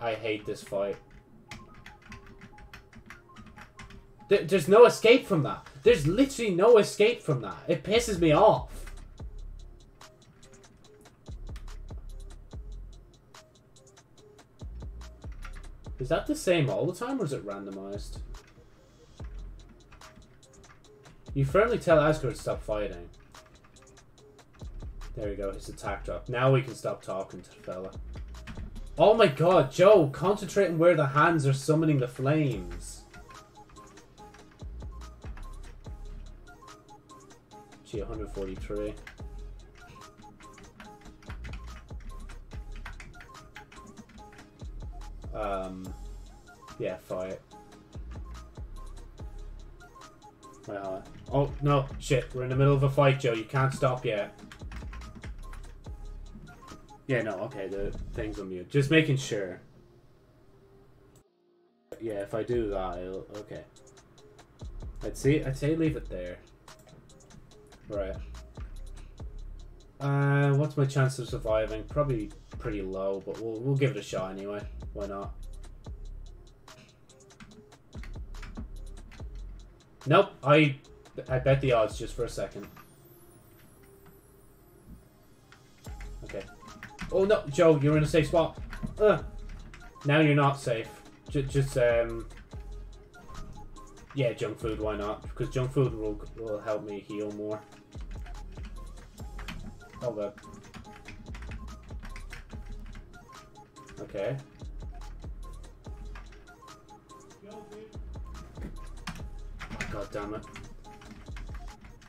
I hate this fight. There's no escape from that. There's literally no escape from that. It pisses me off. Is that the same all the time, or is it randomized? You firmly tell Asgore to stop fighting. There we go, his attack drop. Now we can stop talking to the fella. Oh my god, Joe, concentrate on where the hands are summoning the flames. Gee, 143. Yeah, fight. Oh, no, shit, we're in the middle of a fight, Joe, you can't stop yet. Yeah, no, okay, the thing's on mute. Just making sure. Yeah, if I do that, it'll... Okay. I'd say leave it there. Right. What's my chance of surviving? Probably pretty low, but we'll give it a shot anyway. Why not? Nope, I bet the odds just for a second. Okay. Oh no, Joe, you're in a safe spot. Now you're not safe. Yeah, junk food, why not? Because junk food will help me heal more. Hold up. Okay. God damn it.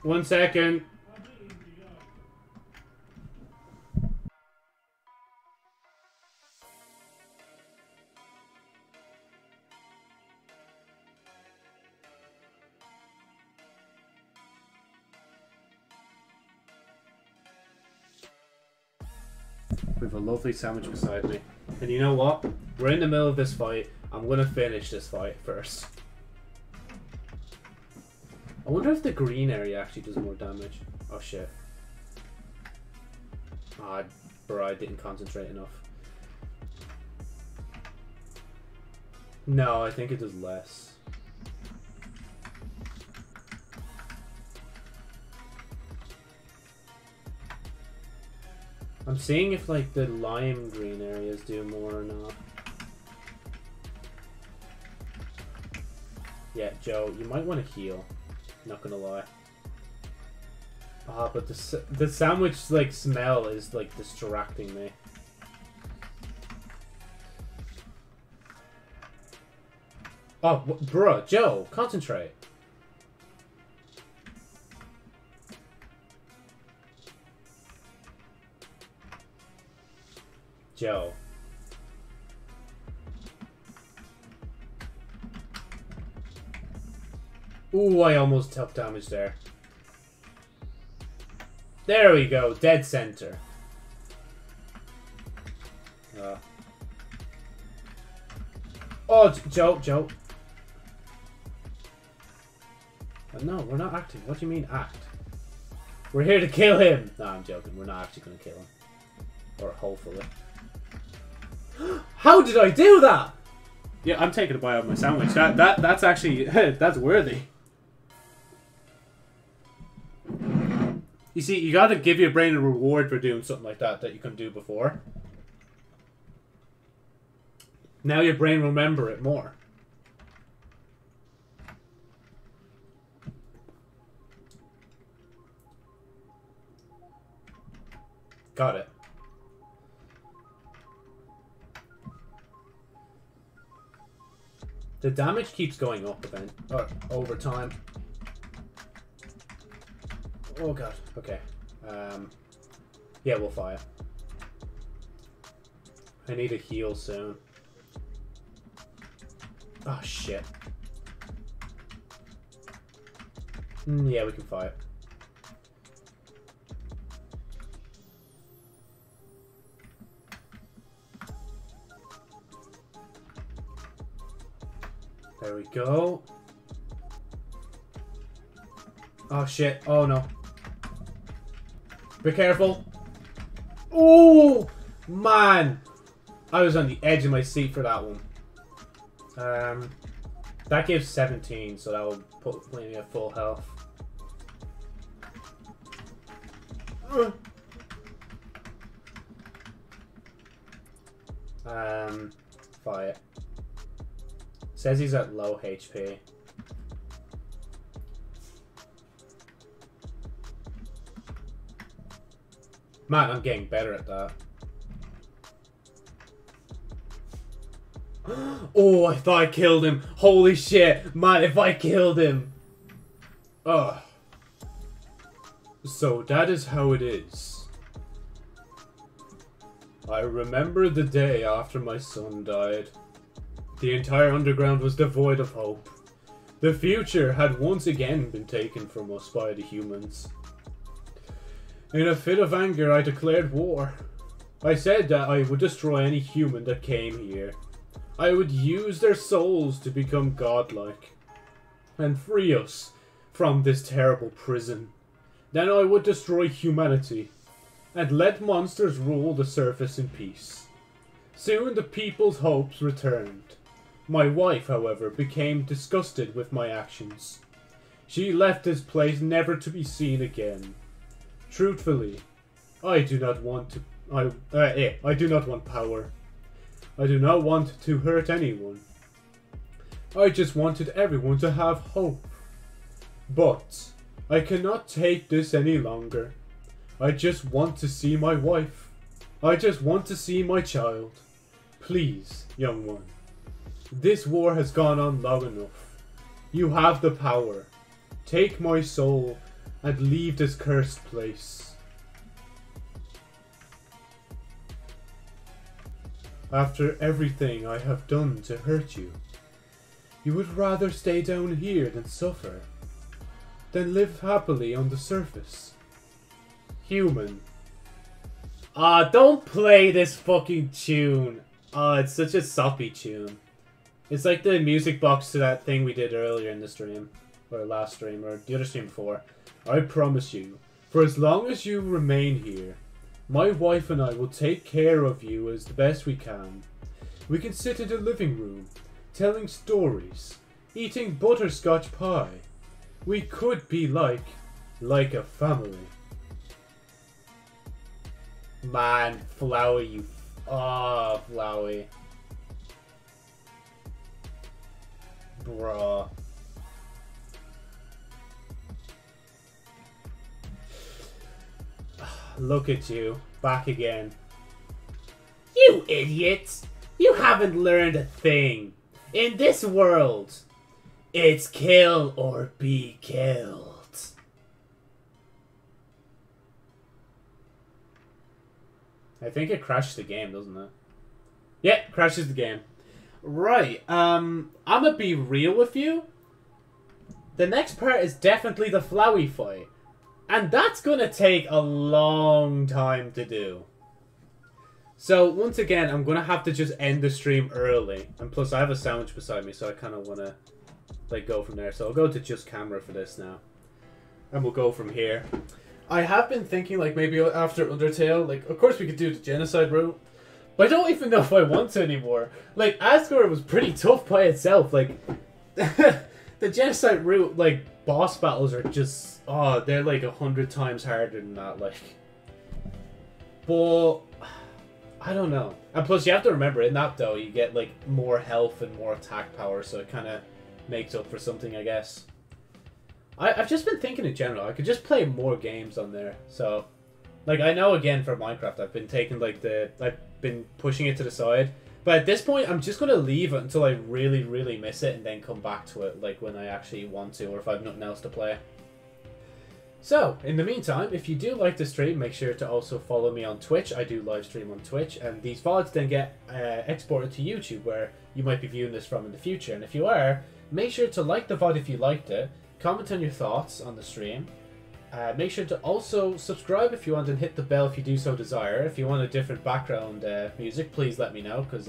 1 second. With a lovely sandwich beside me. And you know what? We're in the middle of this fight. I'm gonna finish this fight first. I wonder if the green area actually does more damage. Oh shit. Ah, bro, I didn't concentrate enough. No, I think it does less. I'm seeing if like the lime green areas do more or not. Yeah, Joe, you might want to heal. Not gonna lie. Ah, but the sandwich like smell is like distracting me. Oh, bruh, Joe, concentrate. Joe. Ooh, I almost took damage there. There we go, dead center. Oh, Joe. Oh, no, we're not acting. What do you mean act? We're here to kill him. No, I'm joking. We're not actually going to kill him. Or hopefully. How did I do that? Yeah, I'm taking a bite out of my sandwich. That's actually, that's worthy. You see, you gotta give your brain a reward for doing something like that you couldn't do before. Now your brain will remember it more. Got it. The damage keeps going up over time. Oh god, okay. Yeah, we'll fire. I need a heal soon. Oh shit. Yeah, we can fire. There we go. Oh shit, oh no. Be careful. Oh, man. I was on the edge of my seat for that one. That gives 17, so that will put me at full health. Fire. Says he's at low HP. Man, I'm getting better at that. Oh, I thought I killed him. Holy shit. Man, if I killed him. Oh. So that is how it is. I remember the day after my son died. The entire underground was devoid of hope. The future had once again been taken from us by the humans. In a fit of anger, I declared war. I said that I would destroy any human that came here. I would use their souls to become godlike and free us from this terrible prison. Then I would destroy humanity and let monsters rule the surface in peace. Soon the people's hopes returned. My wife, however, became disgusted with my actions. She left this place never to be seen again. Truthfully, I do not want to. I do not want power. I do not want to hurt anyone. I just wanted everyone to have hope. But I cannot take this any longer. I just want to see my wife. I just want to see my child. Please, young one. This war has gone on long enough. You have the power. Take my soul and leave this cursed place. After everything I have done to hurt you, you would rather stay down here than suffer, than live happily on the surface. Human. Ah, don't play this fucking tune. Ah, it's such a soppy tune. It's like the music box to that thing we did earlier in the stream, or last stream, or the other stream before. I promise you, for as long as you remain here, my wife and I will take care of you as the best we can. We can sit in the living room, telling stories, eating butterscotch pie. We could be like a family. Man, Flowey, you... Ah, oh, Flowey. Bruh. Look at you, back again. You idiots! You haven't learned a thing. In this world, it's kill or be killed. I think it crashed the game, doesn't it? Yeah, crashes the game. Right, I'm gonna be real with you. The next part is definitely the Flowey fight. And that's going to take a long time to do. So, once again, I'm going to have to just end the stream early. And plus, I have a sandwich beside me, so I kind of want to, like, go from there. So, I'll go to just camera for this now. And we'll go from here. I have been thinking, like, maybe after Undertale, like, of course we could do the genocide route. But I don't even know if I want to anymore. Like, Asgore was pretty tough by itself. Like, the genocide route, like... Boss battles are just, oh, they're like 100 times harder than that, like. But, I don't know. And plus, you have to remember, in that, though, you get, like, more health and more attack power, so it kind of makes up for something, I guess. I've just been thinking in general, I could just play more games on there, so. Like, I know, again, for Minecraft, I've been taking, like, I've been pushing it to the side. But at this point, I'm just going to leave it until I really, really miss it and then come back to it, like, when I actually want to or if I have nothing else to play. So, in the meantime, if you do like the stream, make sure to also follow me on Twitch. I do live stream on Twitch, and these VODs then get exported to YouTube, where you might be viewing this from in the future. And if you are, make sure to like the VOD if you liked it, comment on your thoughts on the stream. Make sure to also subscribe if you want and hit the bell if you do so desire. If you want a different background music, please let me know, because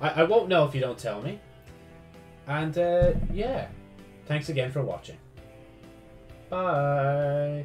I won't know if you don't tell me. And yeah, thanks again for watching. Bye.